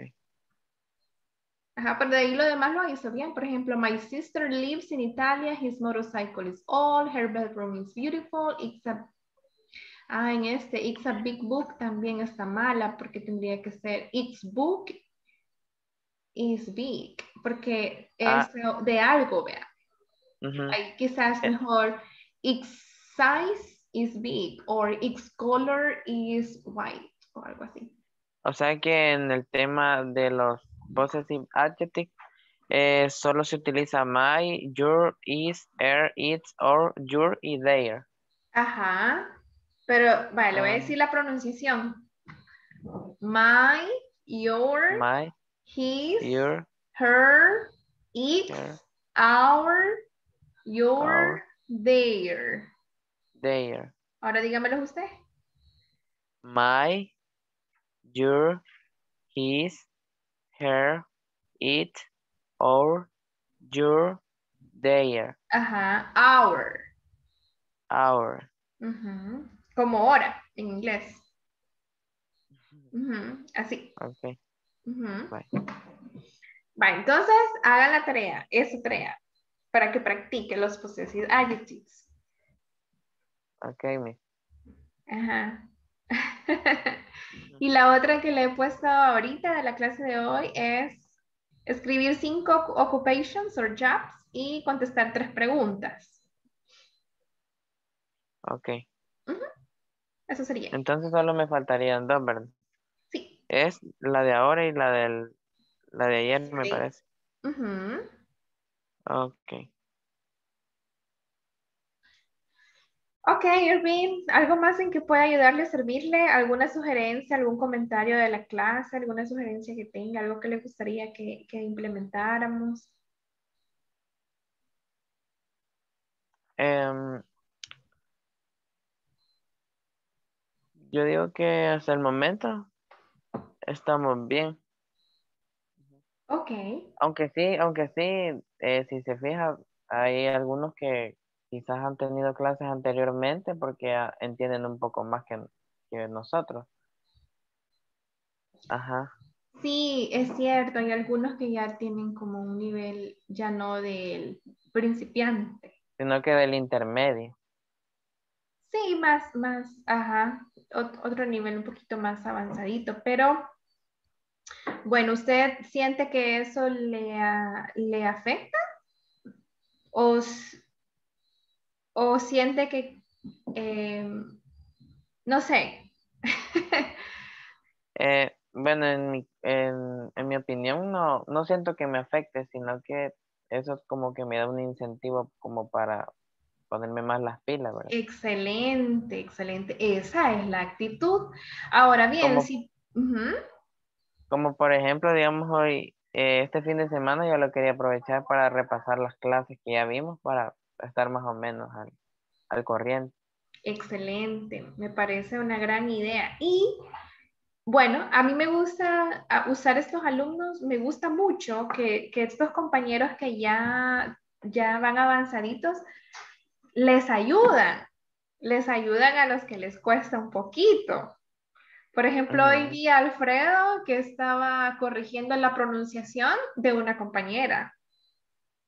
Ajá, pero de ahí lo demás lo hizo bien. Por ejemplo, my sister lives in Italia. His motorcycle is old. Her bedroom is beautiful. It's a... Ah, en este, it's a big book también está mala porque tendría que ser its book is big. Porque ah. es de algo, vea. Uh-huh. Ahí quizás mejor its size is big or its color is white o algo así. O sea que en el tema de los possessive adjectives eh, solo se utiliza my, your, is, er, its, or, your y their. Ajá. Pero, vale, le voy a decir la pronunciación. My, your, my, his, your, her, its, your, our, your, our, their. Their. Ahora dígamelo usted. My, your, his, her, it, our, your, their. Ajá, our. Our. Uh-huh. Como hora, en inglés. Uh-huh. Así. Ok. Uh-huh. Bye. Bye. Entonces, hagan la tarea, esa tarea, para que practique los possessive adjectives. Ok, me. Ajá. Y la otra que le he puesto ahorita de la clase de hoy es escribir cinco occupations or jobs y contestar tres preguntas. Ok. Uh-huh. Eso sería. Entonces solo me faltarían dos, ¿verdad? Sí. Es la de ahora y la del la de ayer, sí. me parece. Uh-huh. Ok. Ok, Irving, ¿algo más en que pueda ayudarle, servirle? ¿Alguna sugerencia, algún comentario de la clase? ¿Alguna sugerencia que tenga? ¿Algo que le gustaría que, que implementáramos? Um, Yo digo que hasta el momento estamos bien. Ok. Aunque sí, aunque sí, eh, si se fija, hay algunos que quizás han tenido clases anteriormente porque a, entienden un poco más que, que nosotros. Ajá. Sí, es cierto. Hay algunos que ya tienen como un nivel ya no del principiante. Sino que del intermedio. Sí, más, más, ajá, otro nivel un poquito más avanzadito, pero bueno, ¿usted siente que eso le, le afecta? ¿O, o siente que, eh, no sé? eh, bueno, en mi, en, en mi opinión no, no siento que me afecte, sino que eso es como que me da un incentivo como para ponerme más las pilas, ¿verdad? Excelente, excelente. Esa es la actitud. Ahora bien, como, si... Uh-huh. Como por ejemplo, digamos hoy, eh, este fin de semana yo lo quería aprovechar para repasar las clases que ya vimos para estar más o menos al, al corriente. Excelente, me parece una gran idea. Y... bueno, a mí me gusta usar estos alumnos, me gusta mucho que, que estos compañeros que ya, ya van avanzaditos, les ayudan, les ayudan a los que les cuesta un poquito. Por ejemplo, uh-huh. hoy vi a Alfredo que estaba corrigiendo la pronunciación de una compañera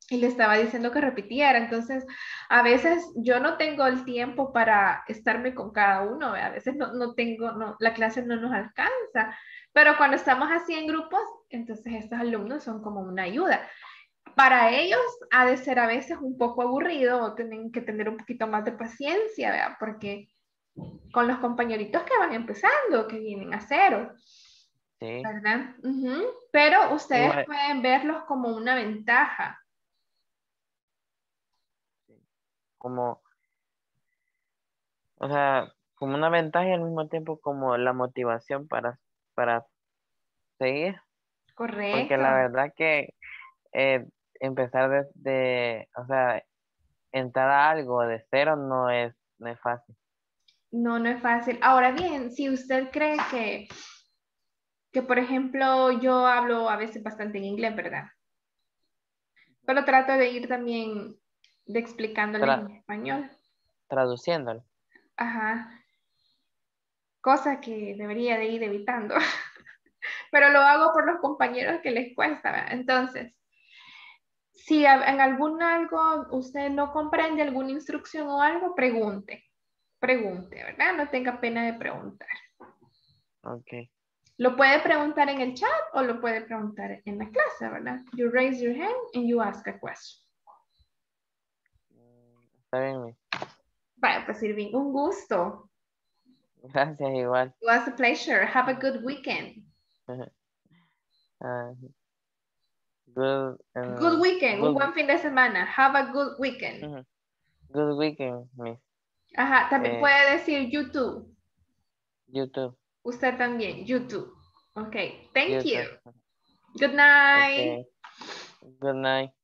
y le estaba diciendo que repitiera. Entonces, a veces yo no tengo el tiempo para estarme con cada uno, ¿verdad? A veces no, no tengo, no, la clase no nos alcanza, pero cuando estamos así en grupos, entonces estos alumnos son como una ayuda. Para ellos ha de ser a veces un poco aburrido o tienen que tener un poquito más de paciencia, ¿verdad? Porque con los compañeritos que van empezando, que vienen a cero, sí. ¿verdad? Uh-huh. Pero ustedes Igual. pueden verlos como una ventaja. Como, o sea, como una ventaja y al mismo tiempo como la motivación para, para seguir. Correcto. Porque la verdad que eh, empezar desde, o sea, entrar a algo de cero no es, no es fácil. No, no es fácil. Ahora bien, si usted cree que, que por ejemplo, yo hablo a veces bastante en inglés, ¿verdad? Pero trato de ir también... de explicándole Tra- en español. Traduciéndolo. Ajá. Cosa que debería de ir evitando. Pero lo hago por los compañeros que les cuesta, ¿verdad? Entonces, si en algún algo usted no comprende alguna instrucción o algo, pregunte. Pregunte, ¿verdad? No tenga pena de preguntar. Ok. Lo puede preguntar en el chat o lo puede preguntar en la clase, ¿verdad? You raise your hand and you ask a question. Está bien, mi. Vale, pues Irving, un gusto. Gracias, igual. It was a pleasure. Have a good weekend. Uh, good, um, good weekend, good. Un buen fin de semana. Have a good weekend. Uh-huh. Good weekend, miss. Ajá, también eh, puede decir YouTube. YouTube. Usted también, YouTube. Ok, thank you. you. Good night. Okay. Good night.